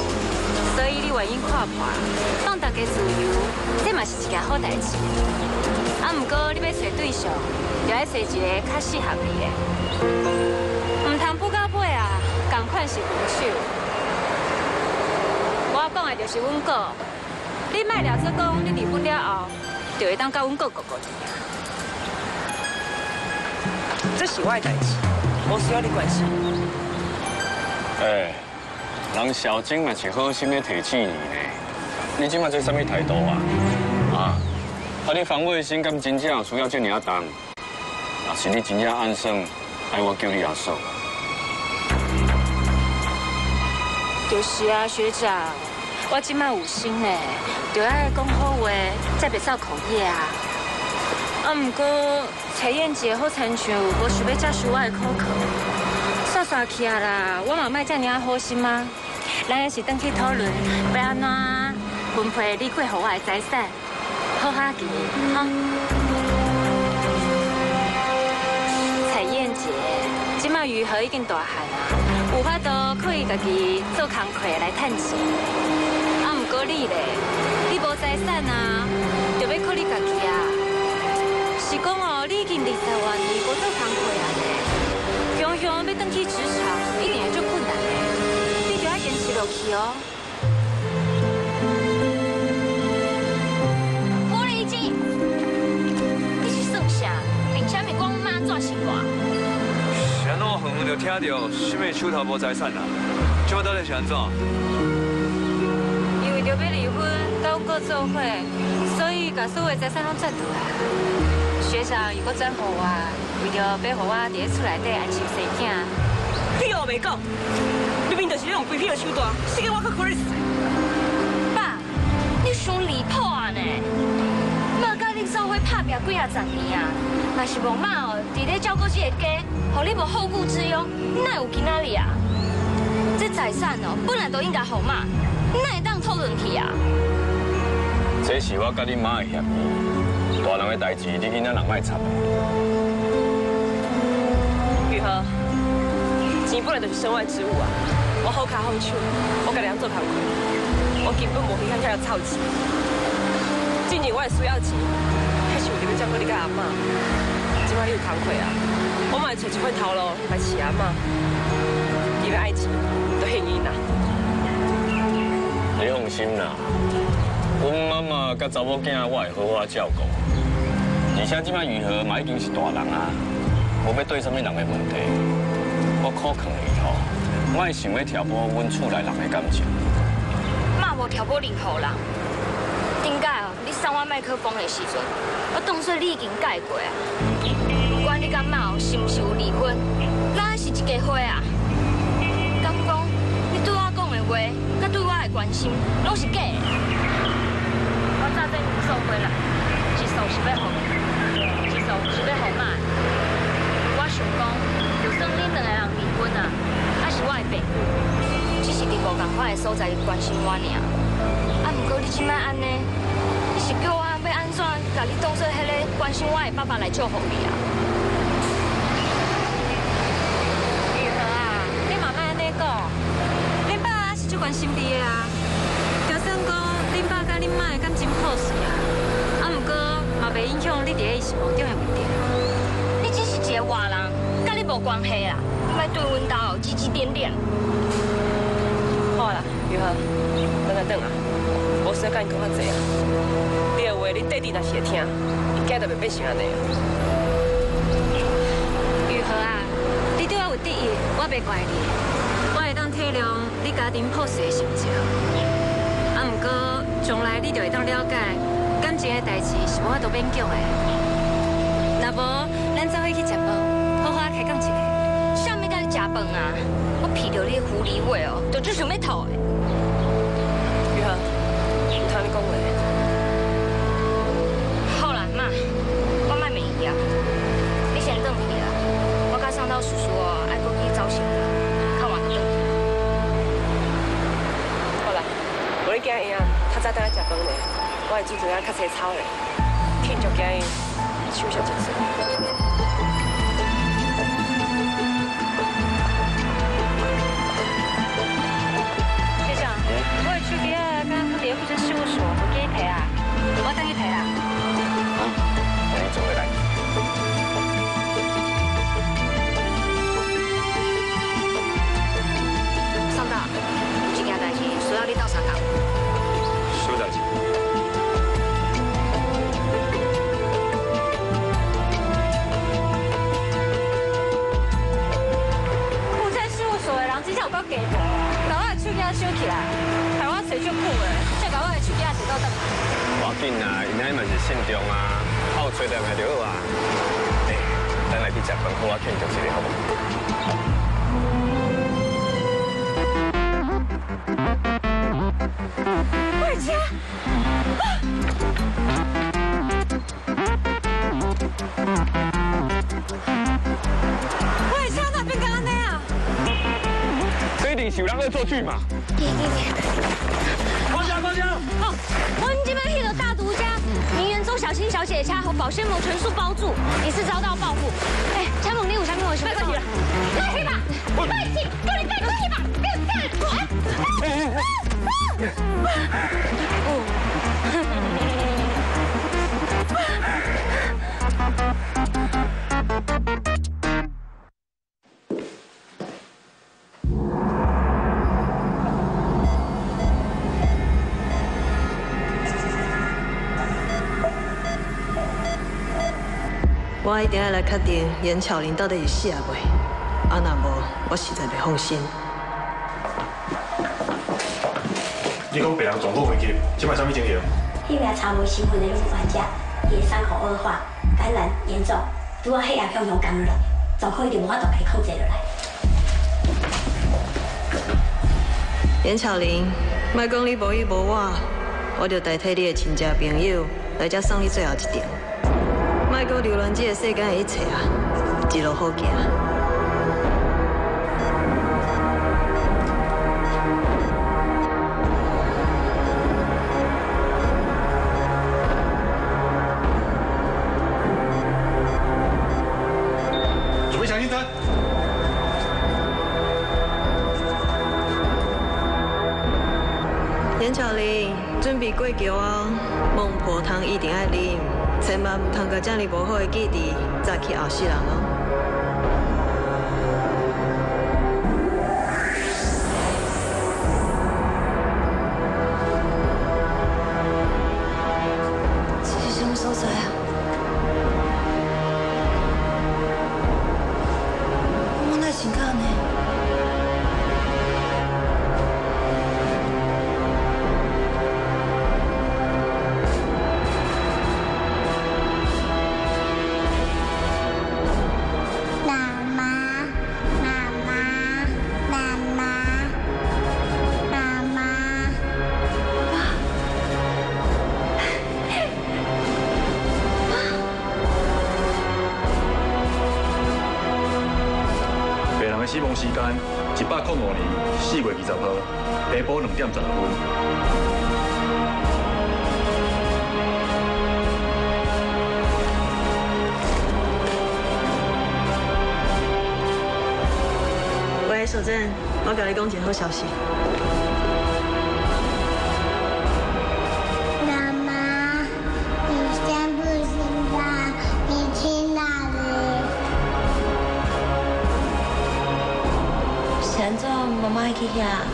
所以你愿意看破，放大家自由，这嘛是一件好代志。啊，不过你要找对象，就要找一个较适合你的，唔通不到尾啊，同款是分手。我讲的就是阮哥，你卖了做讲你离婚了后，就会当甲阮哥过过日。 这是我的代志，无需要你关心。哎，人小金嘛是好心咧提醒你呢，你今嘛做啥物态度啊？啊，你防卫心敢真正有需要叫你阿当？若是你真正暗算，哎，我叫你阿叔。就是啊，学长，我今嘛有心诶，就爱讲好话，才袂造口业啊。 啊，不过彩燕姐好亲像无想要接受我的口渴，煞煞去啊啦！我嘛卖遮尔好心啊，咱也是等去讨论要安怎分配你过给我的财产，好下期哈。彩燕姐，即卖余和已经大汉啊，有法度靠伊家己做工课来赚钱。啊，不过你咧，你无财产啊，就要靠你家己啊。 是讲哦，你已经20多年无做工课啊，想想要转去职场，一定会足困难的，你就要坚持落去哦。狐狸精，你是算啥？凭啥咪讲妈抓死我？是安怎远远就听到，什么手头无财产啦？这到底是安怎？因为着要离婚，甲阮哥做伙，所以把所有财产拢赚倒来。 学长，如果转给我，为着要让我伫咧厝内底安心生囝，你又袂讲，你面就是用卑鄙的手段，使我去苦日子。爸，你伤离谱啊呢！妈甲恁做伙打拼几啊十年啊，若是无妈哦，伫咧照顾这个家，互你无后顾之忧，哪有今仔日啊？这财产哦，本来就应该互妈，哪会当讨论去啊？这是我甲你妈的协议。 大人的代志，你囡仔人莫插。雨禾，钱本来就是身外之物啊！我好卡好手，我家己做工课，我根本无去向遐臭钱。真正我会需要钱，迄是为了照顾你甲阿嬷。即摆你有工课啊，我嘛会找一块头路来饲阿嬷。伊要爱情，就献伊啦。你放心啦，阮妈妈甲查某囝，我会好好照顾。 而且即摆余和嘛已经是大人啊，无要对什么人的问题，我可劝伊吼，莫想要挑拨阮厝内人的感情。嘛无挑拨任何人。顶届哦，你送我麦克风的时阵，我当作你已经改过啊。不管你感觉哦是毋是有离婚，咱是一家伙啊。敢讲你对我讲的话，甲对我的关心，拢是假的。我早对你受过啦，一手是要好。 是要互骂，我想讲，就算恁两个人离婚啊，还是我的爸母，只是伫无共款的所在关心我尔。啊，不过你即摆安尼，你是叫我要安怎，把你当做迄个关心我的爸爸来照顾你啊？关心你啊。就算讲恁爸甲恁妈的感情破碎啊，啊，不过嘛袂影响你伫个伊心目中的问题。你只是一个外人，甲你无关系啦。你莫对阮家指指点点。好啦，雨禾，等下等啊，无时间讲遐济啊。你的话，你弟弟若是会听，伊家就袂变成安尼。雨禾啊，你对我有敌意，我袂怪你。 体谅你家庭破碎的心情，啊，不过将来你就会当了解，感情的代志是无法度勉强的。那无，咱做伙去食饭，好好开讲一下。啥物叫你食饭啊？我闻到你的狐狸味哦，就最想要吐的。雨禾，唔通你讲话。好啦，妈，我卖面去啊，你先等去啊，我甲上到叔叔哦，爱过去找新人。 我惊伊啊，较早等下食饭嘞，我会煮一下较西炒嘞，天就惊伊手上真酸。学长，我的手机啊，刚刚去护士事务所，我给你赔啊，我等你赔啊。嗯，等你做回来。 你到三港。什么代志？户政事务所的人真正有够鸡婆，把我的手机收起来，害我找足久的，才把我的手机找到得来。无要紧啊，因遐嘛是信中啊，我找到下就好啊。哎，咱来去食饭，好啊，庆祝一下好无？ 二姐，二姐那边干哪啊？这一定是有人在做剧嘛！放下，放下！哦，我们这边去了大独家，名媛钟小青小姐的车和保鲜膜全数包住，也是遭到报复。哎，陈猛力有啥跟我说？别客气了，客气吧，客气，叫你别客气吧，别干！哎。 我一定要来确定严巧玲到底是死啊未？啊，那无我实在袂放心。 你讲别人总部回去，即摆啥物情形？迄名查无身份的女患者，伊的伤口恶化，感染严重，拄啊血压向上降落来，状况一定无法度被控制落来。严巧玲，莫讲你无依无我，我就代替你的亲戚朋友来遮送你最后一程。莫搁留恋这个世间的一切啊，一路好行。 严巧玲，准备过桥哦，孟婆汤一定要啉，千万唔通甲这么无好的记忆再去后世人哦。 死亡时间105年4月20日下晡2:10分。喂，守正，我跟你讲一个好消息。 깜빡이야.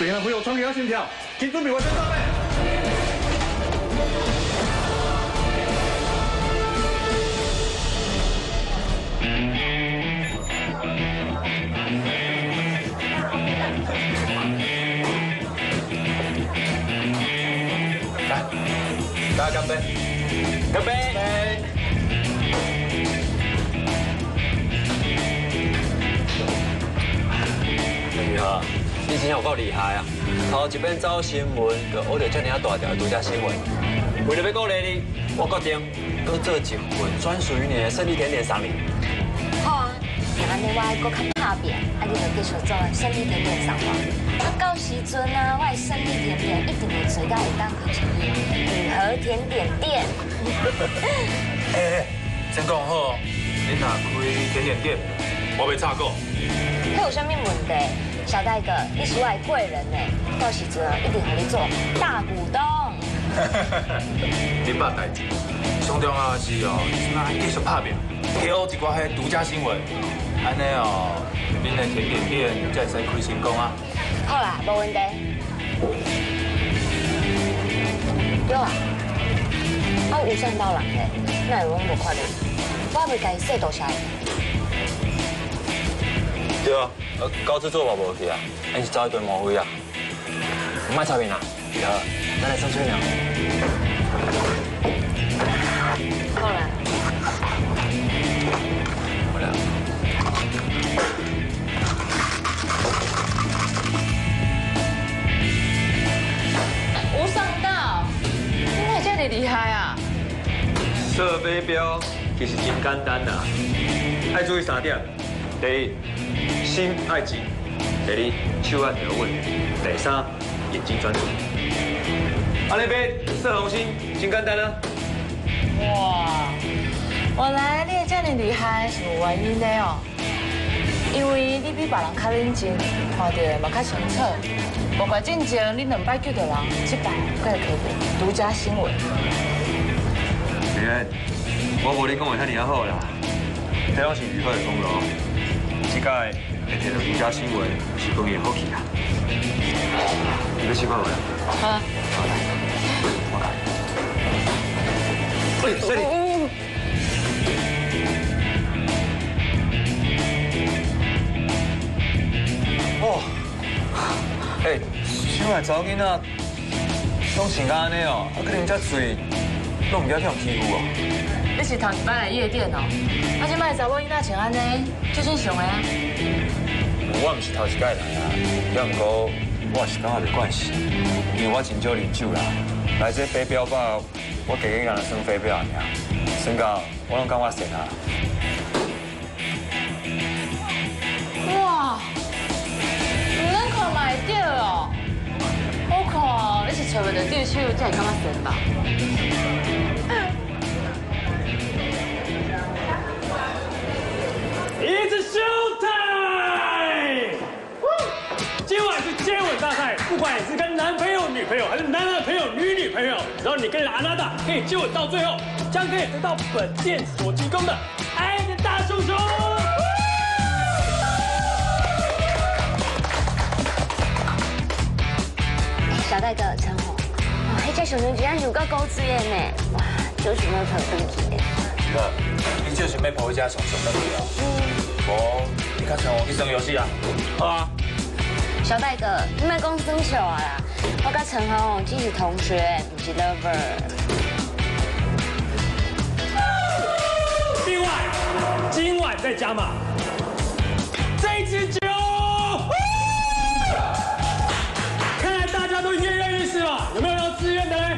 北汉会右窗给幺信票，请准备完成到位。来，大家干杯！干杯！干杯 你真有够厉害啊！头一边走新闻，就学着遮尔啊大条的独家新闻。为了要鼓励你，我决定搁做一份专属于你的胜利点点赏礼。好啊，那安尼我搁较打拼，啊你就继续做胜利点点赏我。到时阵啊，我的胜利点点一定会找到有档可成立女和甜点店。哎，真讲好，你若开甜点店，我袂插过。还有啥物问题？ 小戴哥，你是我的贵人呢，到时阵一定和你做大股东。你捌代志，上重要是哦，你哪继续拍拼，提好一寡迄独家新闻，安尼哦，恁的甜点店才会使开成功啊。好啦，无问题。对啊，我有想到人呢，哪会拢无看到？我袂甲伊说多少。对啊。 高制作嘛无去啊，还是走一堆毛灰啊，唔卖差评啊，好，咱来上菜鸟。好啦，好啦。无上道，你哪遮尔厉害啊？设飞镖其实真简单呐，爱注意三点，第一。 心爱静，第二手按得稳，第三眼睛专注。安尼边射红心真简单啊！哇，原来你这么厉害是有原因的哦，因为你比别人较认真，看得嘛较清楚。无怪之前你两摆救到人，这摆再来开个独家新闻。李安，我无你讲的遐尼啊好啦，这拢是愉快的功劳，这届。 会睇到独家新闻，是公演好戏啊！你要试看未？好啊，好来，我来。哎，这里。哦，哎，小个查某囡仔，拢穿到安尼哦，啊，可能只水，拢唔晓向欺负哦。你是头一摆来夜店哦，啊，即摆查某囡仔穿安尼，最正常个啊。 我唔是头一届来啊，也唔过我是感觉着关系，因为我真少饮酒啦。来这飞镖吧，我加加人耍飞镖尔，耍到我拢感觉神啊！哇，唔能看卖到哦，好看哦！你是找袂到对手，才会感觉神吧？It's show time! 今晚是接吻大赛，不管你是跟男朋友、女朋友，还是男男朋友、女朋友，只要你跟着阿娜达可以接吻到最后，将可以得到本店所提供的爱的大熊熊。小戴哥，陈红，哇，迄只熊熊居然有够高资源呢！哇，就是没有跑分去的。哥，你就是没跑一家熊熊的去啊？哦，你看陈红去玩游戏啊？好啊。 小戴哥，你莫讲生笑啊啦！我甲陈红只是同学，不是 lover。另外，今晚再加码这一支酒，看来大家都跃跃欲试了，有没有要自愿的嘞？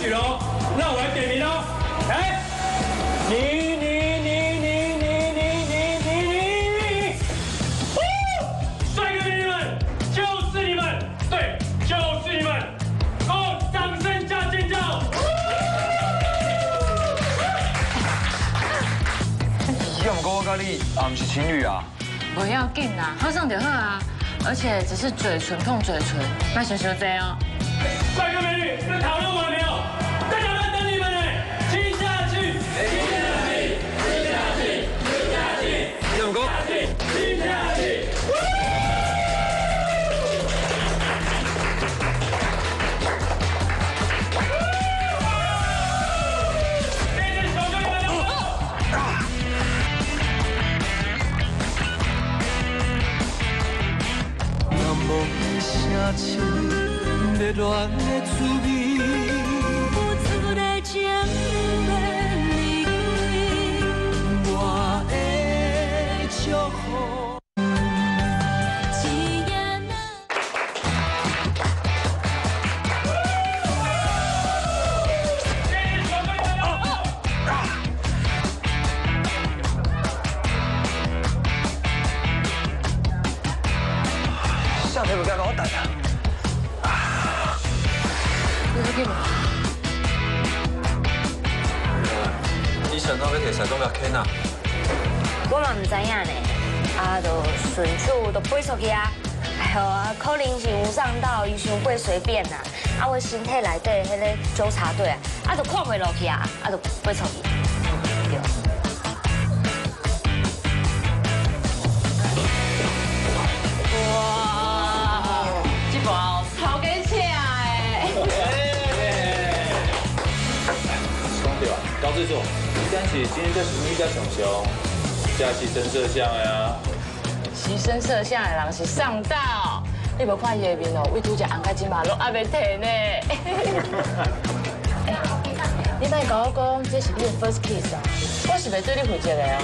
曲喽，那我来点名喽，来，你，呜，帅哥美女们，就是你们，对，就是你们，给我掌声加尖叫！要唔我跟你啊，唔是情侣啊？不要紧啦，好上就好啊，而且只是嘴唇碰嘴唇，卖想想这哦。 帅哥美女，你们讨论完没有？大家在等你们呢，听下去，听下去，听下去，听下去，听下去，听下去。这只球给你们了。那梦的城市。 热恋的滋味，不自的情要离开，我的祝福。下台不该老打他。 你上趟要摕啥东西去拿？我嘛唔知影呢，啊，就顺手就飞出去啊。哎呦，啊，可能是无上道，伊想过随便呐。啊，我身体内底迄个纠察队啊，啊，就看袂落去啊，啊，就飞出去。对。哇，这包超给钱哎！ 高志总，但是今天在什么叫熊熊？下牺牲摄像呀！牺牲摄像的人是上道，你无看伊的面哦，为拄只红甲金马龙还袂停呢。你莫甲我讲，这是你的 first kiss 啊！我是袂对你负责的啊！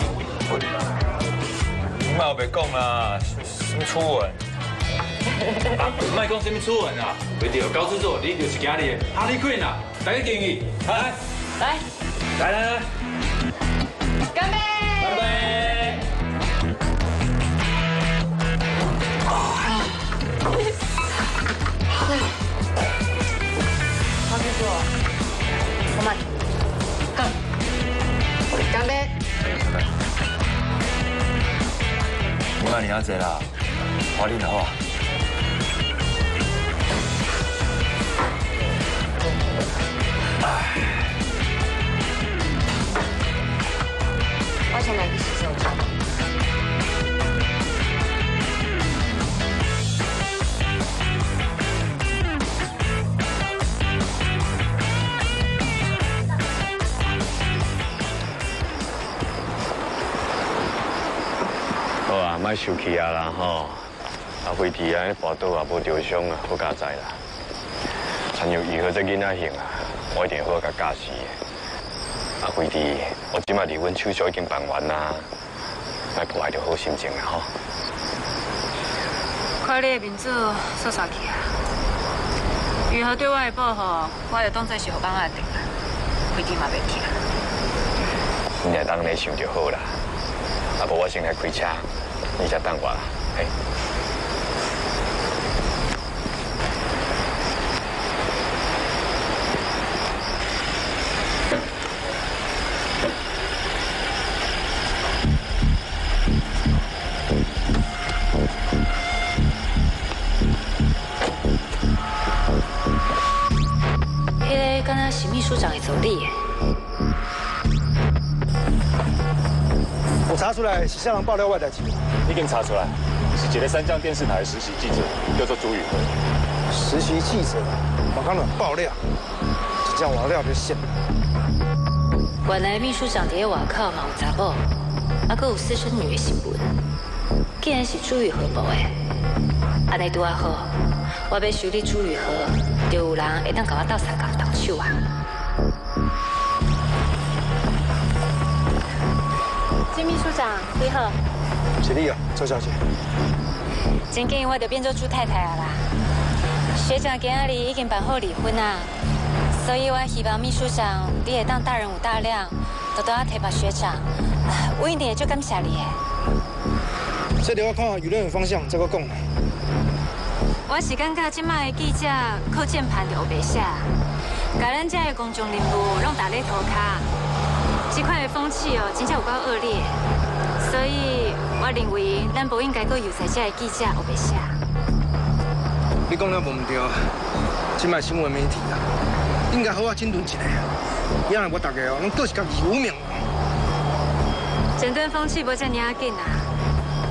你莫别讲啦，什么初吻？莫讲什么初吻啊！袂对，高志总，你就是今日的哈利奎呐，大家敬意，来来。 来，干杯！干杯！好，记住，我们干！干杯！我爱你阿姐啦，华丽的话。哎。 我先来去洗手间。好啊，莫生气啊啦吼！啊，飞机啊，跋倒啊，无受伤啊，好加载啦。参有如何这囡仔行啊，我一定好好甲教死的。 阿辉弟，我即卖离阮手续已经办完啦，来破坏着好心情啦吼。看你的面子受啥去啊？如何对我的报复，我就当作是予放下定啦。辉弟嘛袂听。你来当内想就好啦，啊无我先来开车，你才等我啦，嘿。秘书长也走力。我查出来是向人爆料外代记者，你给你查出来，是一个三江电视台的实习记者，叫做朱宇辉。实习记者，我刚乱爆料，这叫我料就信了。原来秘书长伫咧外口嘛有查某，啊，佫有私生女的新闻，竟然是朱宇辉报的，安尼拄啊好，我要修理朱宇辉，就有人会当甲我斗相共动手啊！ 金秘书长，你好。是你啊，周小姐。真紧，我就变做朱太太啊啦。学长今仔日已经办好离婚啊，所以我希望秘书长你会当大人有大量，多多提拔学长，我一定会足感谢你的。这条我看舆论有方向再搁讲。我是感觉即卖的记者靠键盘就白写，把咱这的公众人物拢打咧涂骹，这款的风气哦，真正有够恶劣。所以我认为咱不应该搁由在这的记者学白写。你讲了无唔对，即卖新闻媒体啊。 应该好好整顿一下，不然我大家哦，拢都是家己无名。整顿风气无遮尔啊紧啊，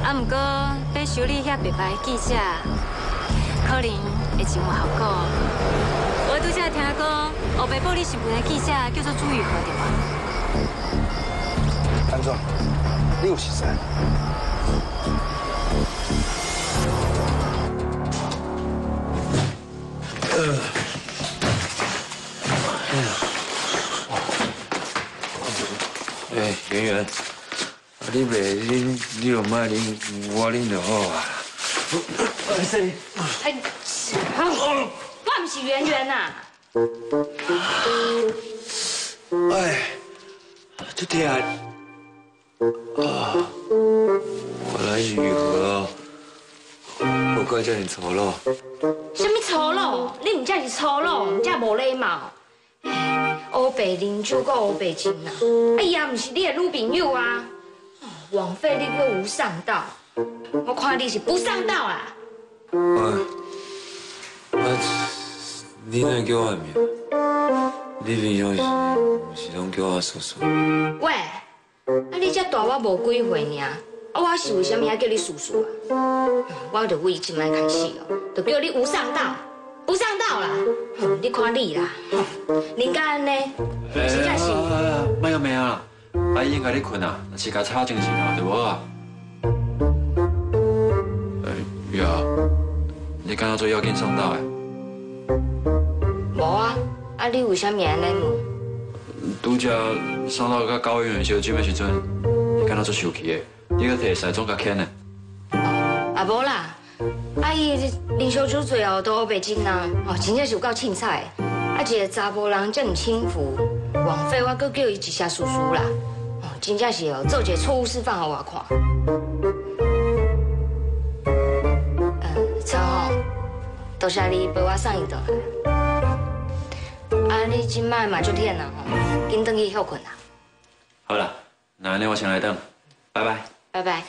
啊不过被修理遐白牌记者，可能会真有效果。我拄则听讲，黑白玻璃新闻的记者叫做朱雨禾对吧？安总，你有实在？圆圆，你袂恁，你就莫恁，我恁就好啊。先生，我唔是圆圆呐。哎，这天啊，原来是雨禾，我怪叫你粗鲁。什么粗鲁？你唔才是粗鲁，唔才无礼貌。 黑白人就够黑白情啦！哎呀，唔是你的女朋友啊！枉费你个无上道，我看你是不上道啦！你哪叫我名？你平常是拢叫我叔叔。喂，啊你才大我无几岁尔，啊我是为虾米还叫你叔叔啊？我着为今摆开始哦，着叫你无上道。 不上道啦！你看你啦，人家安尼，真正是。卖个命啊！阿英甲你困啊，是甲吵精神啊，对无啊？哎呀，你干那做要紧上道的？无啊，啊你为啥物安尼问？拄则上道甲高圆圆小姐的时阵，你干那做生气的？你个摕西装甲牵的？啊无啦。 阿姨，林小姐最后都北京啦，哦，真正是有够凊彩。啊，一个查甫人这么轻浮，枉费我阁叫伊一声叔叔啦。哦，真正是哦，做一个错误示范给我看。超豪，多谢你陪我送伊倒来。啊，你今摆嘛就天啦，吼，紧回去休困啦。好啦，那安尼我先来等，拜拜。拜拜。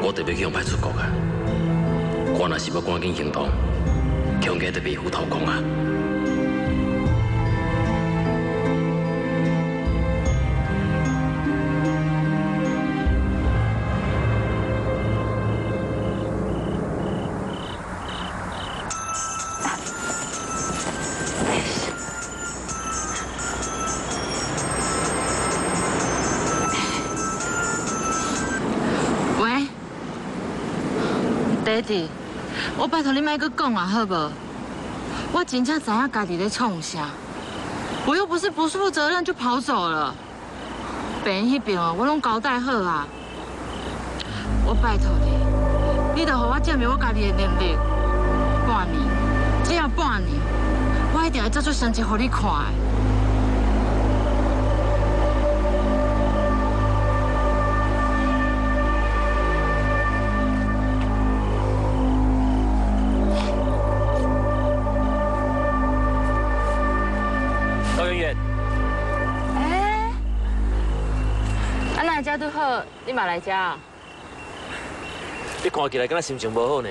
我特别去用派出国啊！我若是要赶紧行动，強記得庇護投降啊！喂，爹哋。 我拜托你莫去讲啊，好不好？我真正知影家己在创啥，我又不是不负责任就跑走了。别人那边哦，我拢交代好啊。我拜托你，你得让我证明我家己的能力。半年，只要半年，我一定会做出成绩给你看的。 都好，你嘛来遮啊？你看起来敢若心情无好呢？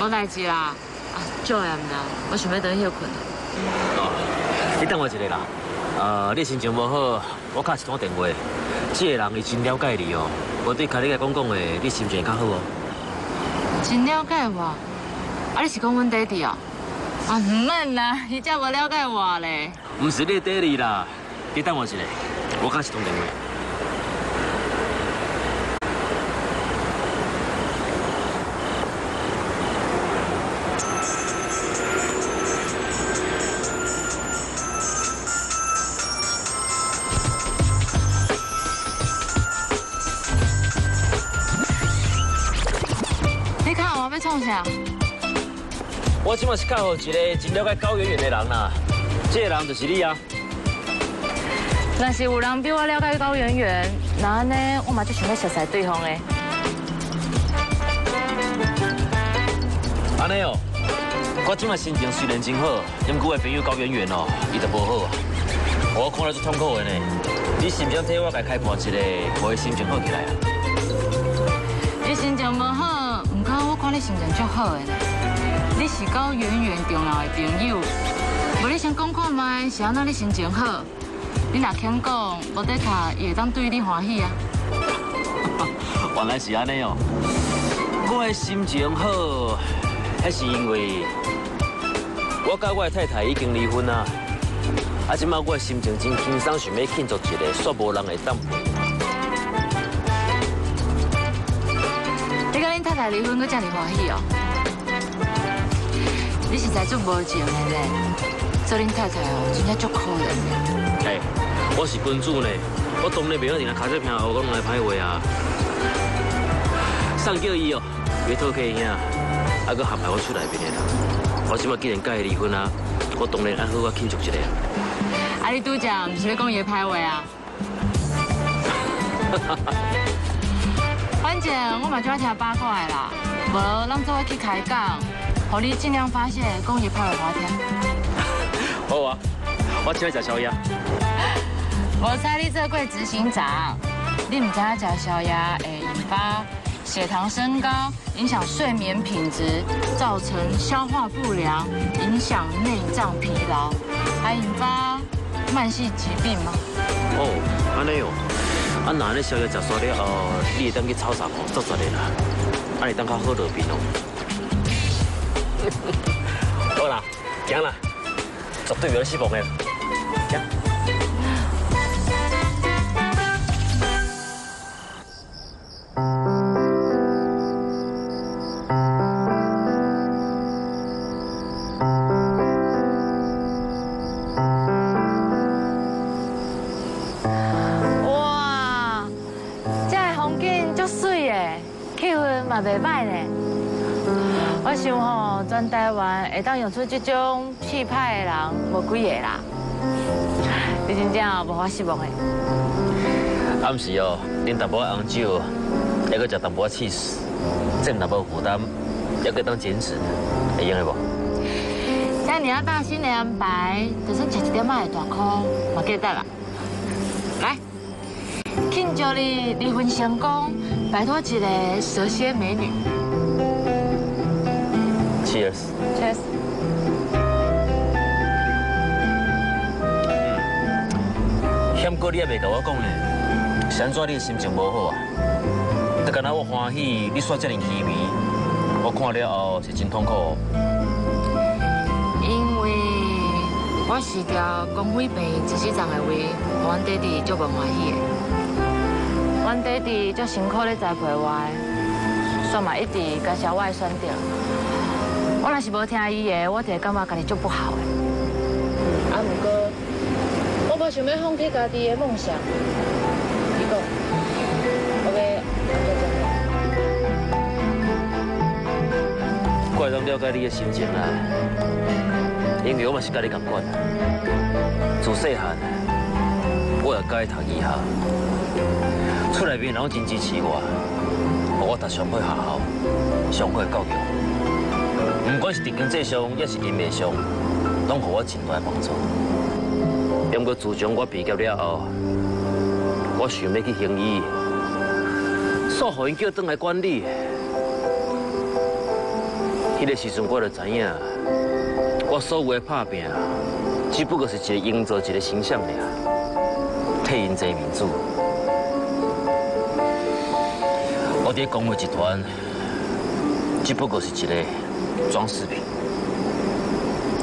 无代志啦，啊，少爷唔啦，我想要等休困。哦，你等我一下啦。你心情无好，我敲一通电话。这个人伊真了解你哦，我对家你来讲的，你心情较好哦。真了解我？啊，你是讲阮爹地哦？啊，唔免啦，伊才无了解我咧。唔是你爹地啦，你等我一下，我敲一通电话。 我即马是靠一个真了解高圆圆的人啦，这个人就是你啊。若是有人比我了解高圆圆，那呢我嘛就想要熟悉对方诶。安尼哦，我即马心情虽然真好，因旧个朋友高圆圆哦，伊就无好啊。我看了就痛苦的呢。你是毋是替我家开盘一个，我心情好起来啊？你心情无好，唔过我看你心情足好诶。 你是到远远重要的朋友，无你先讲看卖是安怎你心情好，你若肯讲，无得卡也会当对你欢喜啊。原来是安尼哦，我的心情好，那是因为我甲我的太太已经离婚啊，啊，即摆我的心情真轻松，想要庆祝一个，煞无人会当陪。你甲恁太太离婚，阁遮尔欢喜哦？ 你实在足无情的咧，做恁太太哦，真正足可怜的。哎，我是君主呢，我当然袂用人家卡只片后讲来歹话啊。上叫伊哦，别讨客兄，啊，搁陷害我厝内边的人。我即马既然甲伊离婚啊，我当然爱好我庆祝一下。啊，你拄则唔是咧讲伊歹话啊？反正我嘛就爱听八卦的啦，无咱做伙去开讲。 我你尽量发现公益派的话听。好啊，我请你食宵夜。我猜你做过执行长，你唔知影食宵夜会引发血糖升高，影响睡眠品质，造成消化不良，影响内脏疲劳，还引发慢性疾病吗？哦，安尼哦，啊那你宵夜食煞了后，你会当去操场哦，做出来啦，啊你当较好落边哦。 好啦，行啦，绝对袂有失望的。行。哇，这个风景足水的，气氛嘛袂歹呢。 我想吼，全台湾会当用出这种气派的人，无几个啦。你真正无法失望的。暗时哦，啉淡薄仔红酒，还佫食淡薄仔 cheese， 减淡薄仔负担，还佫当减脂，会用的无？像你啊，大新的安排，就算吃一点仔的大苦，我记得啦。来，庆祝你离婚成功，摆脱一个蛇蝎美女。 一 Cheers. Cheers.嫌过你也未甲我讲呢，是安怎你心情无好啊？就敢那我欢喜，你煞遮尔虚微，我看了后是真痛苦。因为我是条公费病一时长的话，阮爹地足不欢喜的，阮爹地足辛苦咧栽培我。 煞嘛一直感谢我的选择，我若是无听伊的，我就会感觉家己足不好的。啊，不过我无想要放弃家己的梦想。你讲，我拢了解你的心情啦，因为我嘛是甲你同款。自细汉，我也介读医学，厝内面人真支持我。 我读上好学校，上好教育，不管是伫经济上，也是人脉上，拢给我真大帮助。不过自从我毕业了后，我想要去行医，煞互因叫转来管理。迄个时阵我就知影，我所有的打拼，只不过是一个营造一个形象尔，替因争面子。 我伫公会集团，只不过是一个装饰品。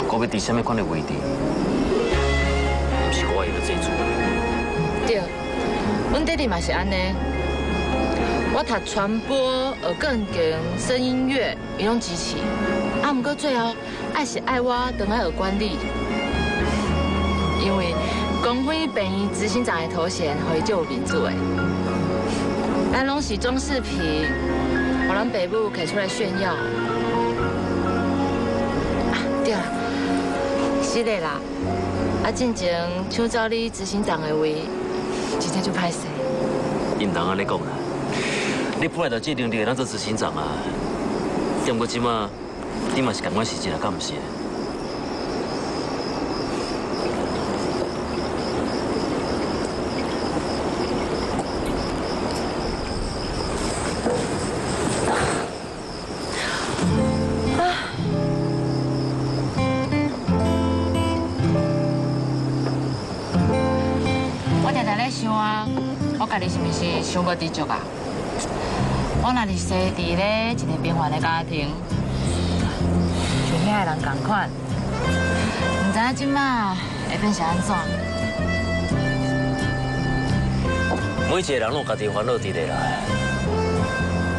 我要伫什么款的位置，不是我会去做主。对，阮爹地嘛是安尼。我读传播、学钢琴、声音乐，伊拢支持。啊，不过最后爱是爱我当爱学管理，因为公会病院执行长的头衔，互伊就有面子诶。 咱拢是装饰品，互咱爸母摕出来炫耀。啊，对啦，是的啦。啊，进前抢走你执行长的位，真正就歹势。应当安尼讲啦，你本来就制定你咱做执行长啊，点过即马，你嘛是共我是真啊，敢毋是？想过知足啊！我若是生伫咧一个平凡的家庭，像遐个人同款，唔知影即马会变成安怎？每一个人拢家己烦恼伫咧啦，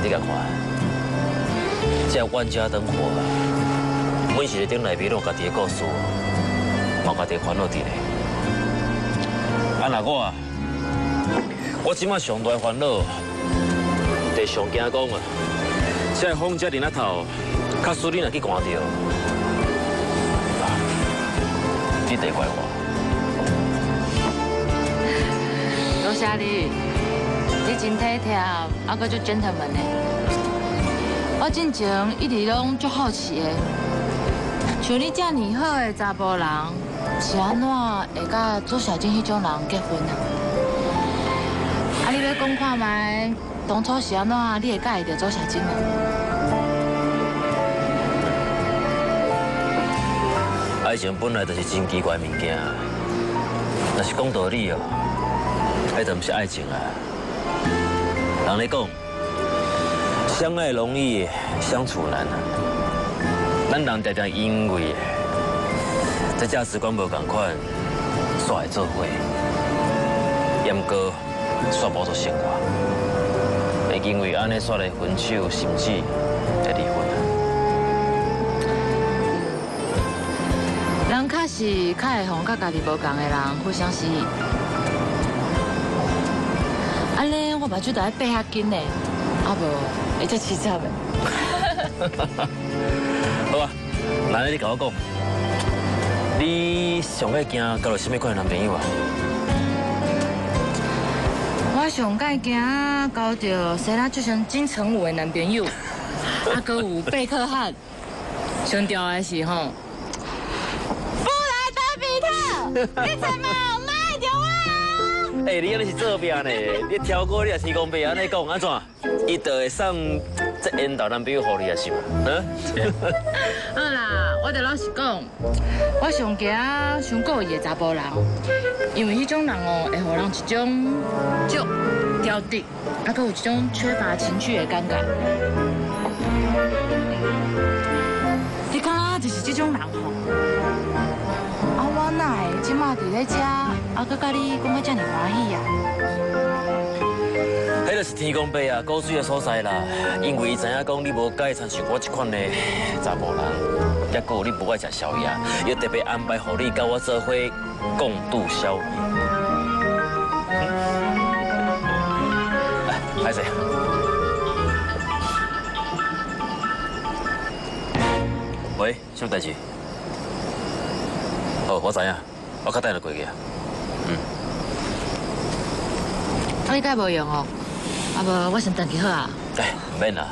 你甲看，即万家灯火，每一个顶内面拢家己的故事，嘛家己烦恼伫咧。啊，那我啊！ 我即马上大烦恼，第上惊讲啊，即个风遮恁啊头，假使你若去看到，你得怪我。多谢你，你真体贴，啊，阁足 gentleman 呢。我进前一直拢足好奇的，像你遮尔好的查甫人，是安怎会甲朱小静迄种人结婚啊？ 你来讲看卖，当初是安怎？你会介意着做小金吗？爱情本来就是真奇怪物件，若是讲道理哦，迄就毋是爱情啊。人咧讲，相爱容易相处难啊。咱人常常因为这价值观无同款，煞会做伙，也毋过。 煞无做生活，会因为安尼煞来分手，甚至会离婚。人确实较会互甲家己无同的人互相吸引。安尼我目睭就爱闭较紧嘞，啊无会再凄惨的。好啊，那你甲我讲，你上爱惊交到什么款的男朋友啊？ 我上届惊交到生啊，就像金城武的男朋友，啊，搁有贝克汉，上吊的是吼，布莱德比特，你怎么卖掉我？哎，你安尼是做饼呢？你超过你也是讲白安尼讲安怎？伊就会送这烟斗男朋友给你啊是吗？嗯。好啦，我著老实讲，我上惊上故意的查甫人，因为迄种人哦，会互人一种足挑剔，啊，佮有一种缺乏情趣的感觉。你看，就是这种人吼。啊，我哪会即马伫咧遮，啊，佮你讲到遮尔欢喜啊？ 迄就是天公伯啊，古水的所在啦。因为伊知影讲你无介参像我这款的查甫人，也搁你无爱食宵夜，伊特别安排互你甲我做伙共度宵夜。来，来者。喂，什么代志？好，我知影，我较等下就过去啊。嗯。你介无用哦。 啊无，我先等去好啊。哎，唔免啦，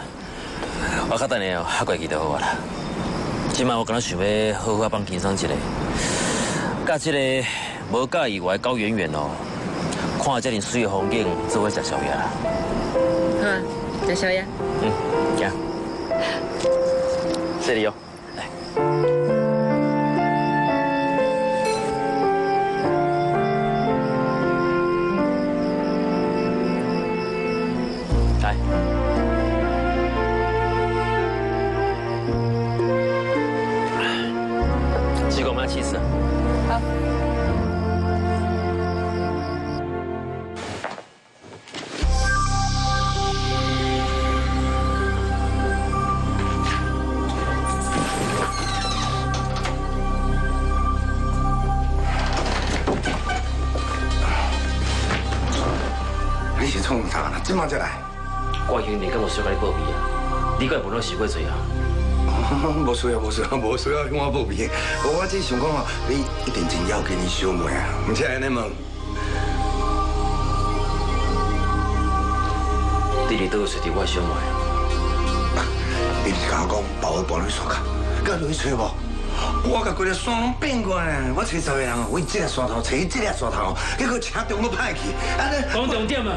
我较等下哦，较过去就好啊啦。即摆我敢若想要好好放轻松一下，甲即个无介意外高圆圆哦，看遮尔水的风景，做伙食宵夜啦。好啊，食宵夜。嗯，行。这里有。 是怪罪啊！无需要，无需要，无需要，我无病。我只想讲啊，你一定真要紧你小妹啊，唔是安尼问。你伫倒找着我小妹？你是甲我讲把我帮你找卡，甲落去找无？我甲规个山拢变过咧，我找十个人哦，为这个山头找伊这个山头，结果车中都歹去，安尼。讲重点啊！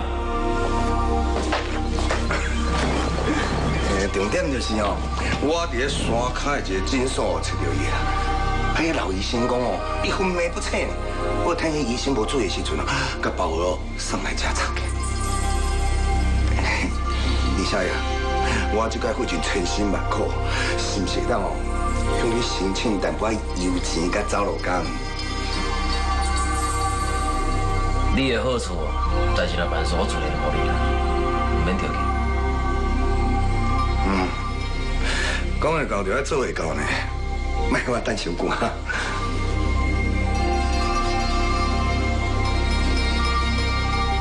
重点就是哦，我伫咧山脚一个诊所找到伊啦。迄个老医生讲哦，伊昏迷不醒。我趁迄医生无注意时阵啊，甲包罗送来遮查起。李小姐，我即摆付出千辛万苦，是毋是当哦向你申请淡薄仔油钱甲走路工？你的好处，但是若万事我自然无你啦，唔免着急。 讲会到就要做会到呢，莫我等伤久哈。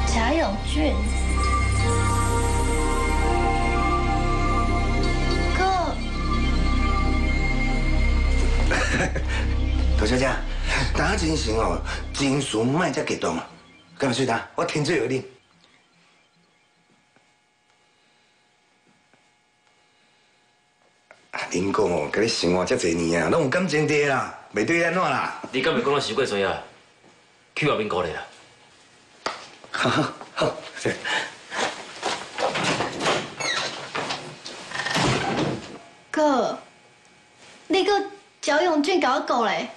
贾永俊，哥，涂小姐，打真心哦，真事莫遮激动啊，干嘛睡他？我听罪有你。 恁讲哦，甲你生活遮侪年啊，拢有感情在啦，袂对安怎啦？你敢袂讲我受过罪啊？去外面顾咧啦。哈哈，好。哥，你搁赵永俊甲我顾咧？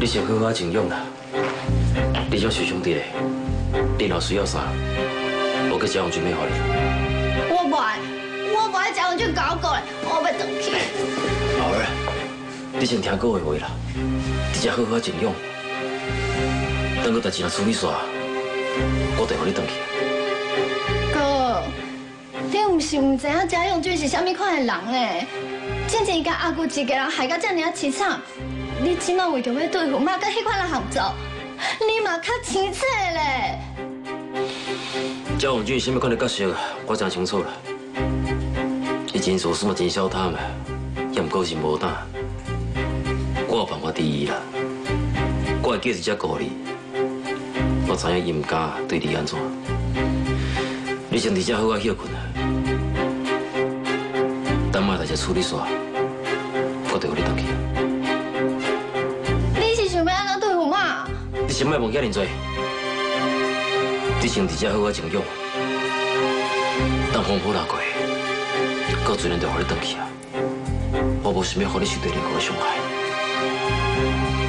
你先去我静养啦，你做小兄弟咧，你若需要啥？ 我跟贾永俊没好哩。我不爱，我不爱贾永俊搞过来，我袂回去。老二，你先听哥的话啦，你只好好静养，等个代志若处理煞，我再让你回去。哥，你唔是唔知影贾永俊是啥物款的人嘞？真正伊甲阿姑一家人害到遮尔啊凄惨，你即马为着要对付妈甲迄款人合作，你嘛较清楚嘞。 贾永俊什么款的角色，我真清楚啦。伊真自私嘛，真小贪嘛，也毋过是无胆。我有办法治伊啦，我会记一只顾你。我知影伊毋敢对你安怎。你先伫遮好好休困啊，等下代志处理煞，我就互你回去。你是想要安怎对付我？你想要无遐尼多？ 你先在家好好静养。当洪波那过，到阵就让你回去啊！我无想要让你受到任何伤害。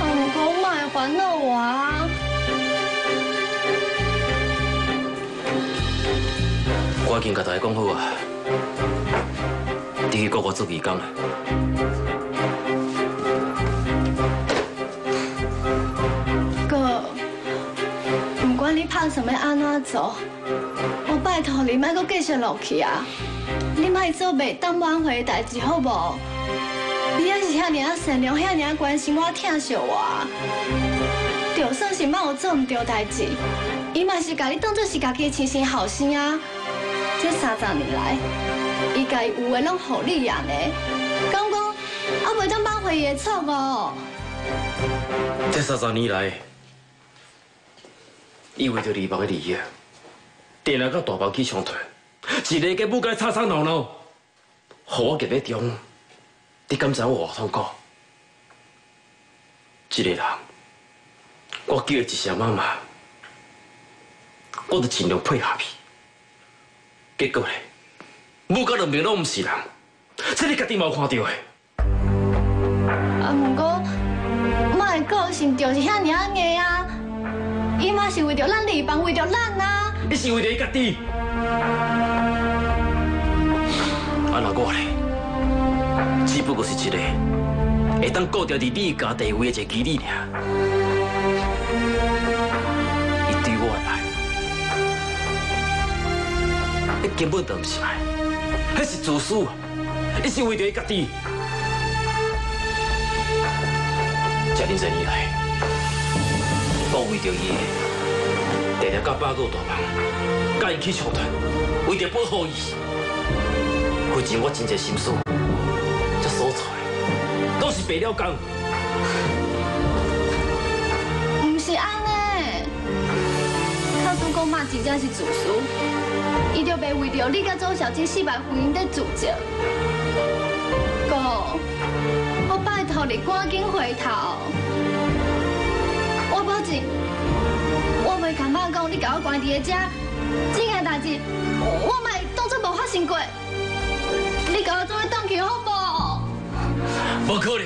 阿公，莫烦恼我啊！我已经甲大家讲好啊，你去国外做义工。 你拍算要安怎做？我拜托你，莫阁继续落去啊！你莫做袂当挽回的代志，好无？你还是遐尔啊善良，遐尔啊关心我、疼惜我，就算是莫有做唔对代志，伊嘛是甲你当作是家己亲生后生啊！这30年来，伊家有诶拢互你啊呢，敢讲啊袂当挽回伊诶错误？这30年来。 伊为着二房的利益，定来甲大房起冲突，一日家母甲伊吵吵闹闹，互我夹在中。你敢知我偌痛苦？一个人，我叫伊一声妈妈，我就尽量配合伊。结果咧，母甲两边拢毋是人，这你家己嘛有看到的。啊，毋过我的个性就是遐尔啊硬啊。 伊嘛是为着咱二房，为着咱啊！伊是为着伊家己。啊，那我咧，只不过是一个会当顾着伫你家地位的一个妓女尔。伊对我的爱，伊根本就毋是爱，迄是自私。伊是为着伊家己。遮尔侪年来。 我为着伊，常常甲爸哥大忙，甲伊起冲突，为着保护伊，反正我真侪心思，这所做都是白了工。唔是安尼，他拄讲嘛真正是自私，伊就袂为着你甲周小姐400婚姻在自责。哥，我拜托你赶紧回头。 保证，我袂甲妈讲，你甲我关伫个遮，这件代志我嘛会当作无发生过。你甲我做伙转去好无？无可能！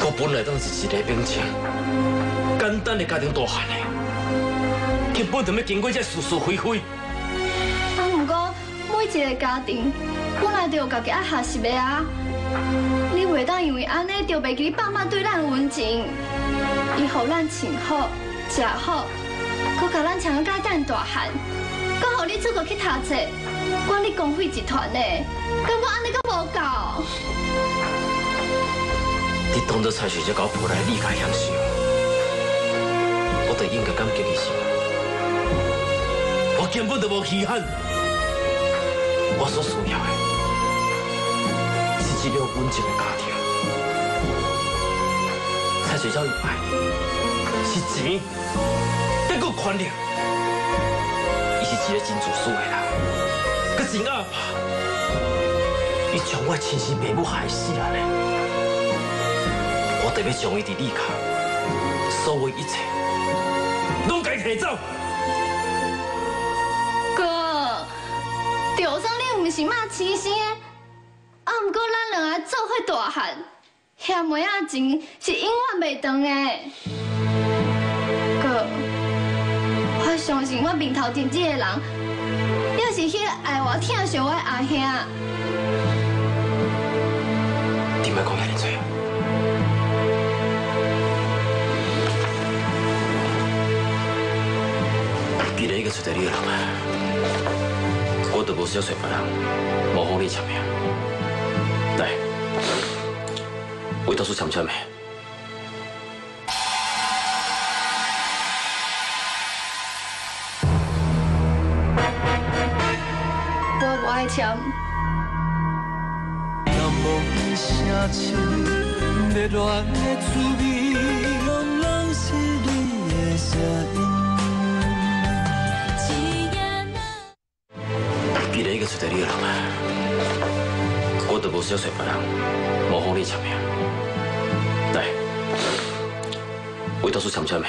我本来当是一个平静、简单的家庭大汉的，根本就要经过这是是非非。啊，不过每一个家庭本来就有家己爱学习的啊，你袂当因为安尼就袂记爸妈对咱的温情。 伊互咱穿好、食好，佮甲咱穿到介等大汉，佮互你出国去读册，管你公费集团呢，感觉安尼佮无够。你当作菜市只搞破来，你家享受，我对应该感激你些。我根本就无稀罕，我所需要的是一个稳定的家庭。 学校有爱，是钱，还佫权力。伊是一个真自私的人，佮真恶霸。伊将我亲生爸母害死啊！咧，我特别将伊伫你家，所有一切，拢该摕走。哥，就算你唔是嘛亲生的，啊，毋过咱两个做伙大汉。 遐妹仔情是永远袂断的，哥，我相信我面头前这个人，也是迄个爱我、疼惜我的阿兄。你莫讲遐尼多。 既然已经找到你的人，我就无想找别人，无互你签名。来。 我到处抢签名。我不爱签。既然已经找到你的人，我就无想找别人，无互你签名。 来，我到处抢签名。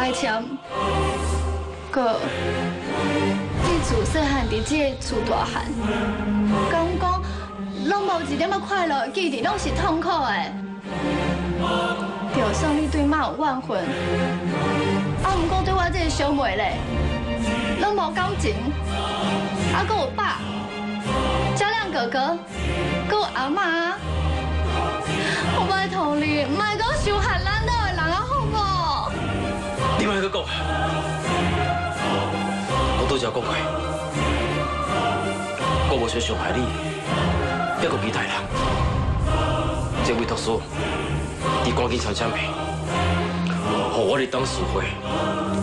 爱情，个自自细汉伫这厝大汉，甲阮讲，拢无一点仔快乐，记得拢是痛苦的。就算你对妈有怨恨，啊，不过对我这个小妹嘞，拢无感情，啊，搁有爸，嘉亮哥哥，搁有阿妈。 我拜托你，唔系讲伤害咱岛的人啊，好唔好？你咪去讲，我都只讲过，我无想伤害你，一个其他人。这位特首，你赶紧参加咪，让我哋当市会，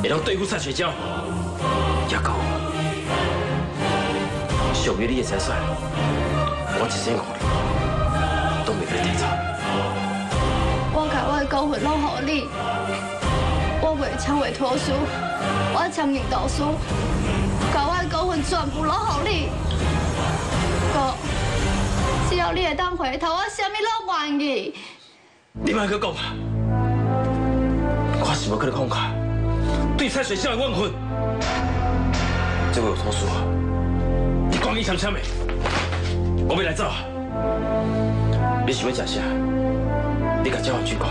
会当对付蔡雪娇，也够属于你的财产，我一千五你都未俾你提走。 我甲我的股份拢互你，我袂签委托书，我签认购书，甲我的股份全部拢互你。哥，只要你会当回头，我啥物拢愿意。你莫去讲啊！我是无跟你讲过，对蔡水下的怨恨，这个有托书啊，你讲伊签签的，我袂来走啊！你想要食啥？ 你甲蒋委员讲，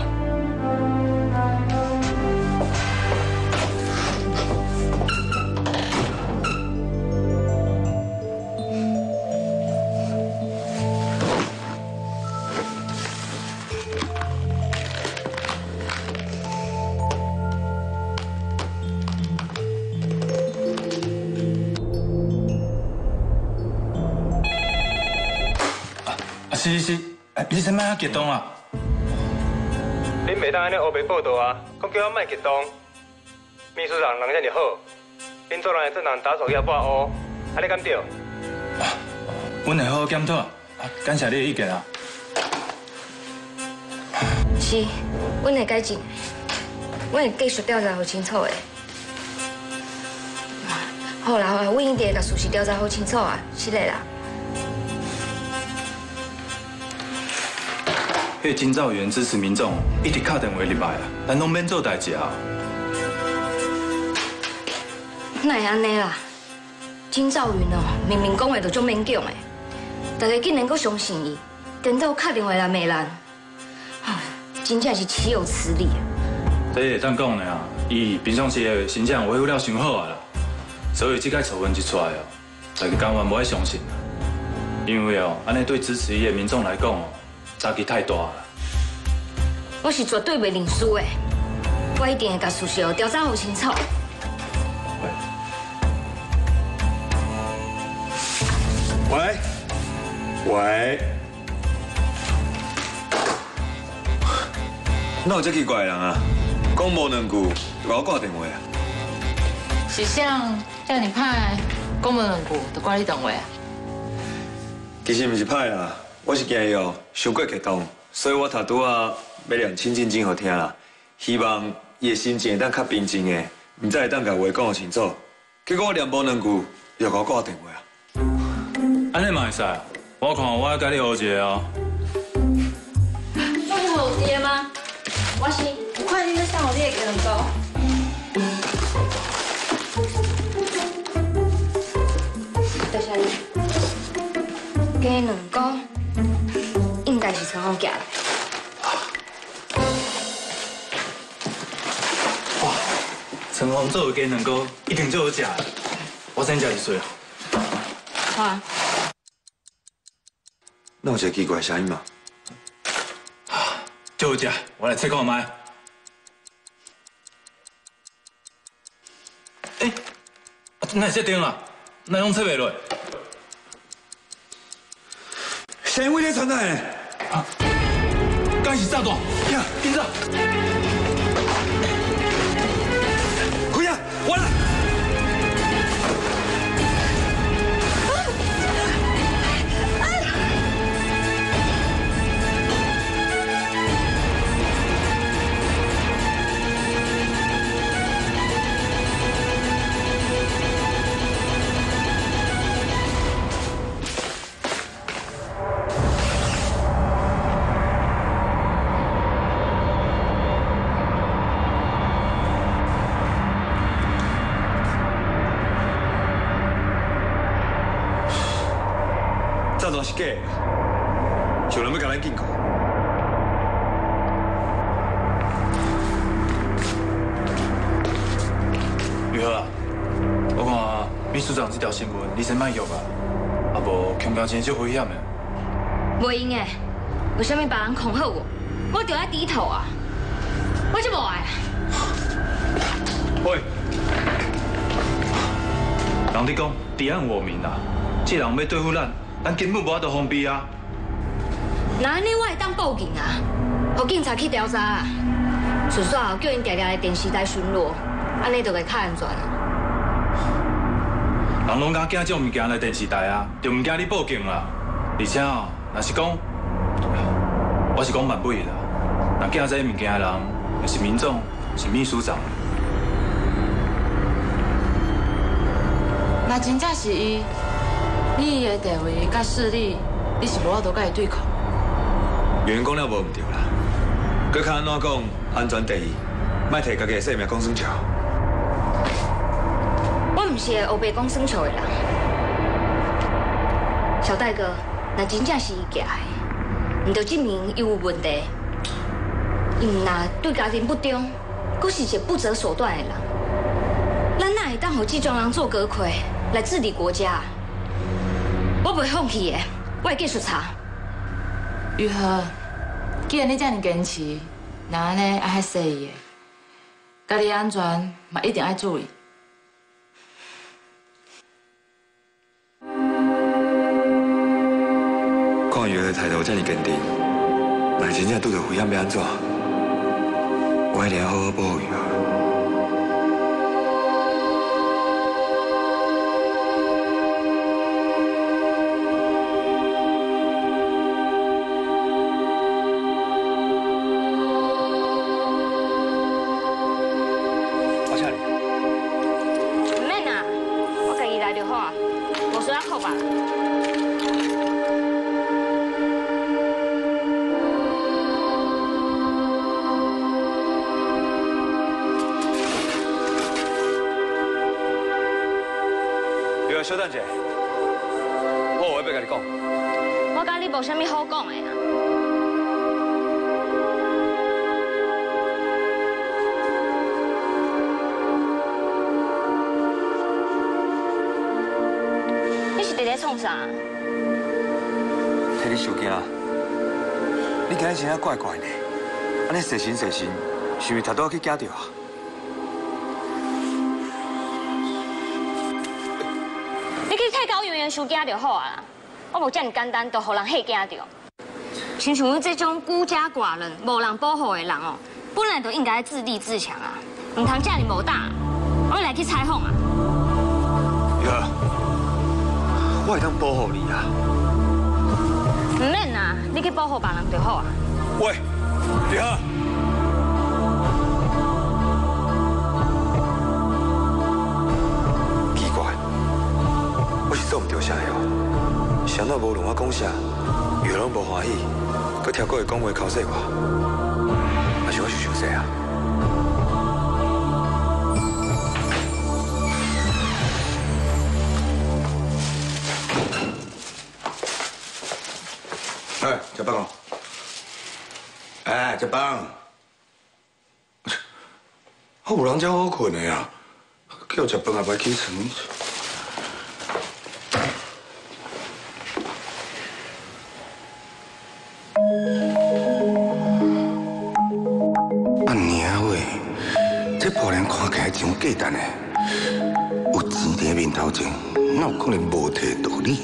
是，你先莫遐激动啊！ 恁袂当安尼黑白报道啊！讲叫我莫激动。秘书长人遮尔好，恁做人会做人打手也不黑，安尼敢对？阮会好好检讨，感谢你的意见啊。是，阮会改进，阮会继续调查好清楚的。好啦好啦，阮一定会把事实调查好清楚啊，是嘞啦。迄金兆元支持民众，一直敲电话入来啊，咱拢免做代志啊。哪会安尼啦？金兆元哦，明明讲话就足勉强的，大家竟然阁相信伊，等到敲电话来骂人，真正是岂有此理啊！这会当讲的啊，伊平常时的形象维护了伤好啊啦，所以这个丑闻一出来哦，大家甘愿无爱相信啊，因为哦，安尼对支持伊的民众来讲哦。 差距太大了，我是绝对袂认输的，我一定会把事实调查好清楚。喂，哪有这奇怪的人啊？讲无两句就把我挂电话啊？是谁叫你歹？讲无两句就挂你电话啊？其实不是歹啦。 我是惊伊哦，伤过激动，所以我头拄啊要念清静静好听啦。希望伊的心情会当较平静的，唔再会当甲话讲清楚。结果我念无两句，又甲我挂电话啊。安尼嘛会使，我看我要甲你学一个哦。我是好滴的吗？我是，你快点去送我你的鸡蛋糕。 鸡卵糕应该是陈红夹的。哇，陈红做的鸡卵糕一定最好食，我先食一撮。好啊。那有一个奇怪声音嘛？啊，最好食，我来测看卖。哎，那设定啊，那拢测袂落。 谁为你存在呢？啊！该是炸弹！呀，跟着！快呀，完了！ 사도 하실게. 저놈을 가라앉힌 거. 유하,我讲秘书长这条新闻你先卖药吧，啊无恐吓真少危险的。袂用诶，为虾米别人恐吓我？我就要低头啊！我就无爱。喂，人哋讲敌暗我明啦，这人要对付咱，咱根本无法度防备啊。那你我会当报警啊？互警察去调查啊？顺续后叫因常常来电视台巡逻，安尼就会较安全啊。 人拢敢惊这物件来电视台啊，就唔惊你报警啦。而且哦，若是讲，我是讲万不易啦。若惊这物件的人，就是民众，是秘书长。那真正是伊，你的地位甲势力，你是无法度甲伊对抗。员工了无唔对啦，佮较安怎讲，安全第一，莫摕家己的性命讲算账。 我唔是黑白讲算数的人，小戴哥，那真正是伊假的，唔就证明伊有问题。伊唔那对家庭不忠，佫是一个不择手段的人。咱哪会当让这种人做阁揆来治理国家？我袂放弃的，我会继续查。雨禾，既然你这么坚持，那安尼爱惜伊的，家己安全嘛一定爱注意。 原来态度这么坚定，但真正拄到危险要安怎？我一定要好好保护伊啊！我请你。唔免啦，我家己来就好啊，无需要靠吧。 小等者，我有话要甲你讲。我甲你无啥物好讲的啊。你是伫咧创啥？摕你手机啊！你今日真啊怪怪呢，安尼细心细心，是毋是偷偷去惊着啊？ 收惊就好啊！我无遮尔简单，就互人吓惊着。亲像阮这种孤家寡人、无人保护的人哦，本来就应该自立自强啊，唔通遮尔无胆。我来去采访啊！玉儿，我会当保护你啊！唔免啊，你去保护别人就好啊。喂，玉儿。 做唔到啥哦，谁都无论我讲啥，伊拢无欢喜，佮跳过伊讲话口水我，还是我想细啊？哎，食饭哦！哎，食饭！我有人真好困的啊，叫食饭也袂起床。 上简单诶，有钱伫面头前，哪有可能无提道理？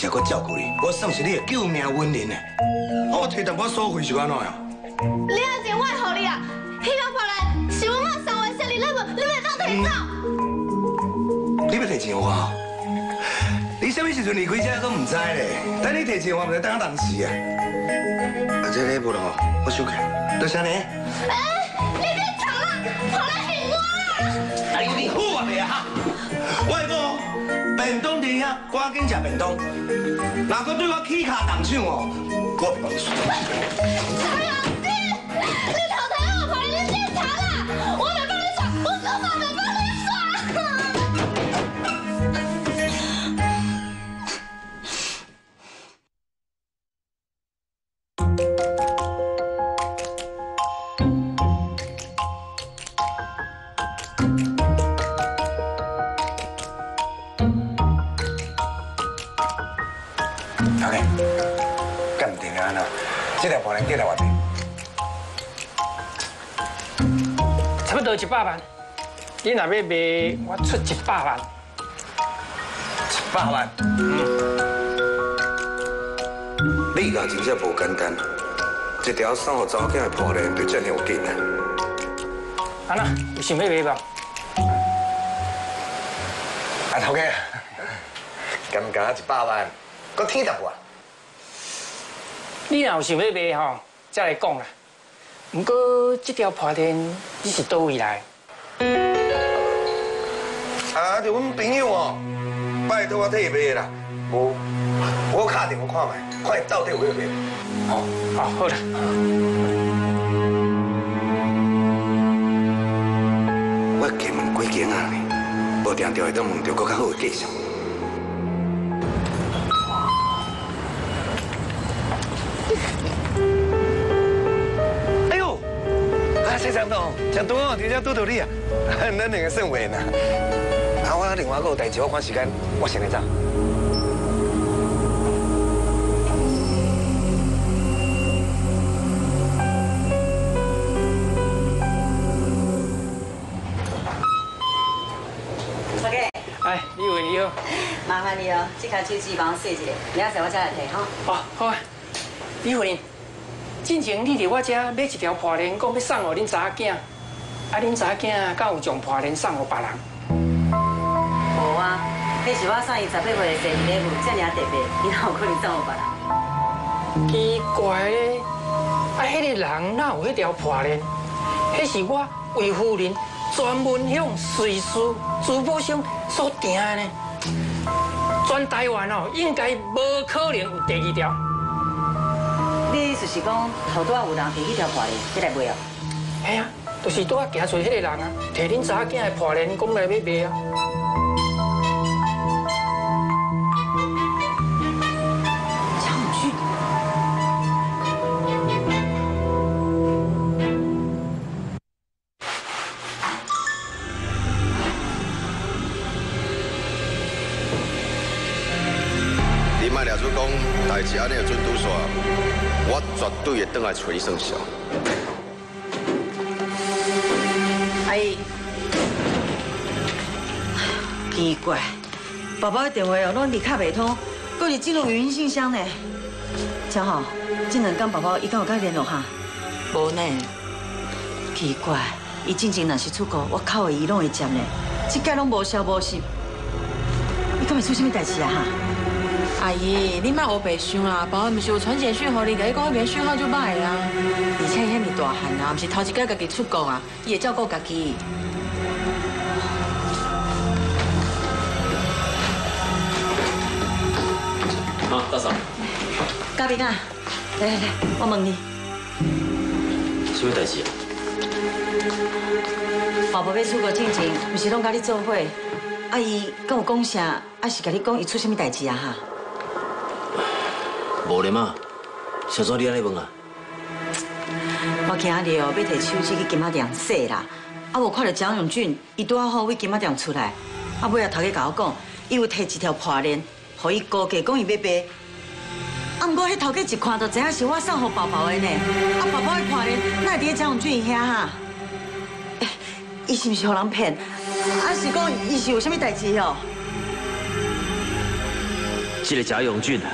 才阁照顾你，我算是你的救命恩人呢。我提淡薄所费是安怎呀？你的钱我会互你啊，迄个破烂是阮妈送的生日礼物，你袂当摕走。你要提錢我啊？你什麼時陣離開這都唔知咧，等你提錢我唔知等人事啊。阿姐你無同學，我收起。多謝你。你別藏啦，藏啦係我。哎，你好啊未啊？我講便當店啊，趕緊食便當。哪個對我起卡動手哦？我動手。老師，你頭頭我幫你檢查啦，我沒幫你耍，我手法沒幫你耍。 差不多100萬，你若要卖，我出100萬。100萬，你家真正无简单，一条生活条件的破烂就真有劲啊！安那有想要卖无？阿头家，敢唔敢100萬？搁天答我。 你若有想要卖吼，再来讲啦。不过这条破链你是倒位来？啊，就阮朋友哦，拜托我替伊卖啦。我打电话看卖，看伊到底有要卖。哦，好啦。我去问几间啊呢，无定着会当问到搁较好个价钱。 谢长东，长东哦，直接拄到你啊！咱两个算缘啊！啊，我另外还有代志，我赶时间，我先来走。大家，哎，李伟你好，麻烦你哦，这卡手机帮我洗一下，明仔载我再来提哈。哦，好啊，李伟。 之前你伫我遮买一条破链，讲要送互恁查囝，啊恁查囝敢有将破链送互别人？无啊，迄是我送伊18岁生日礼物，遮尔特别，伊哪有可能送互别人？奇怪咧，啊迄个人哪有迄条破链？迄是我为夫人专门向随侍珠宝商所订的呢。全台湾哦，应该无可能有第二条。 你就是讲头拄啊有人提起条破链，你来卖哦？系啊，就是拄啊行出迄个人啊，提恁查囝的破链讲来要卖啊。张永旭，你卖了就讲代志安尼准拄煞。 我绝对会等来找你算账。阿姨，奇怪，宝宝的电话哦，拢伫卡袂通，搁是进入语音信箱呢。正好，这两天宝宝伊敢有甲联络哈？无呢。奇怪，伊进前若是出国，我靠的伊拢会接呢，这届拢无消无息。伊敢会出什么代志啊？哈？ 阿姨，你莫黑白想啦，爸爸毋是有传简讯互你，甲伊讲迄个讯号就歹啦。而且伊遐尼大汉啊，毋是头一过家己出国啊，伊会照顾家己。啊，大嫂。嘉宾啊，来来来，我问你，什么代志啊？爸爸要出国进前，毋是拢甲你做伙？阿姨，跟我讲啥？还是甲你讲伊出什么代志啊？哈？ 无咧嘛，小周你安尼问啊？我今日哦要摕手机去金仔店洗啦，啊无看到蒋永俊，伊拄仔好为金仔店出来，啊尾仔头家甲我讲，伊有摕一条破链，互伊估计讲伊要卖，啊毋过迄头家一看就知影是我送互宝宝的呢，啊宝宝的破链哪会伫咧蒋永俊遐哈？伊是毋是互人骗？啊是讲伊是有啥物代志哦？这个蒋永俊啊！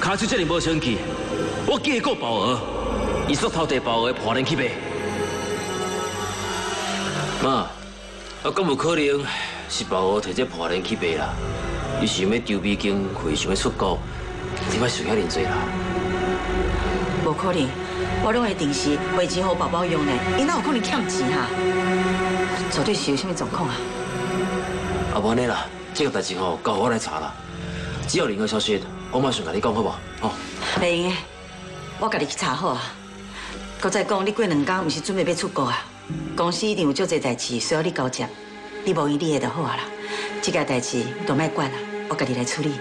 卡手这里无生气，我叫伊过保额，伊说偷摕保额破链去卖。妈，啊，敢有可能是别个摕这破链去卖啦。伊想要筹美金，或想要出国，你莫想遐尼多啦。无可能，我拢会定时汇钱给宝宝用呢，伊哪有可能欠钱哈？绝对是有啥物状况啊！啊，无安尼啦，这个代志吼，交我来查啦。只要任何消息，我马上甲你讲，好无？哦，袂用的，我家己去查好啊。搁再讲，你过两天唔是准备要出国啊？ 公司一定有足侪代志需要你交接，你无伊你的就好啊啦。这件代志都莫管啦，我家己来处理。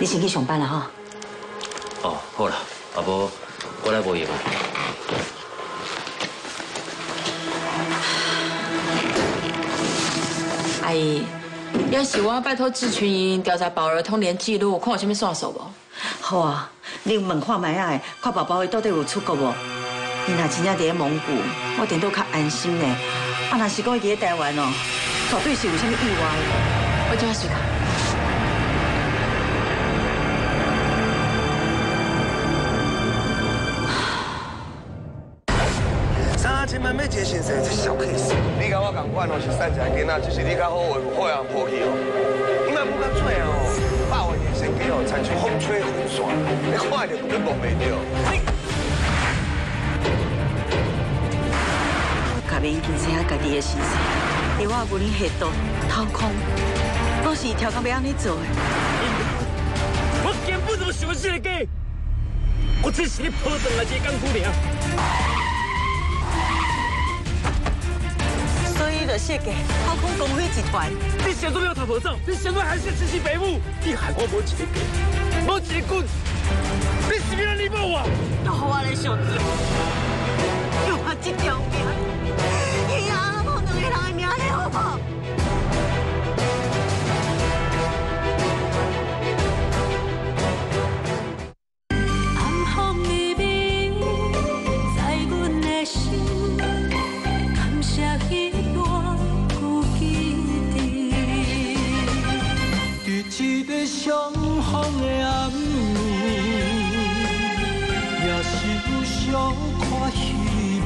你先去上班啦哈。哦，好啦，阿婆，我来无闲啊。阿姨，要是我拜托智群营调查宝儿通联记录，看有啥物线索无？好啊，你问看卖啊，看宝宝伊到底有出国无？ 伊若真正伫咧蒙古，我顶多较安心咧。啊，若是讲伊伫咧台湾哦，绝对是有啥物意外。我怎啊想啊？ 你要接先生这小 case， 你甲我同款哦，是善财囡仔，就是你较好话好人抱去哦。你若不甲做哦，百万年身家哦，产生风吹云散，你看着你忘袂掉。 甲免警醒家己的心思，对我无论下毒、掏空，都是条件袂安尼做的。我根本就想死个，我只是你破洞啊，只功夫尔。所以就设计掏空工会集团。你现在没有逃跑走，你现在还是自己白目，你害我无一个根，无一个棍，你是不是你骂我？都给我来想着，用我这条命。 相逢的暗暝，也是有小可希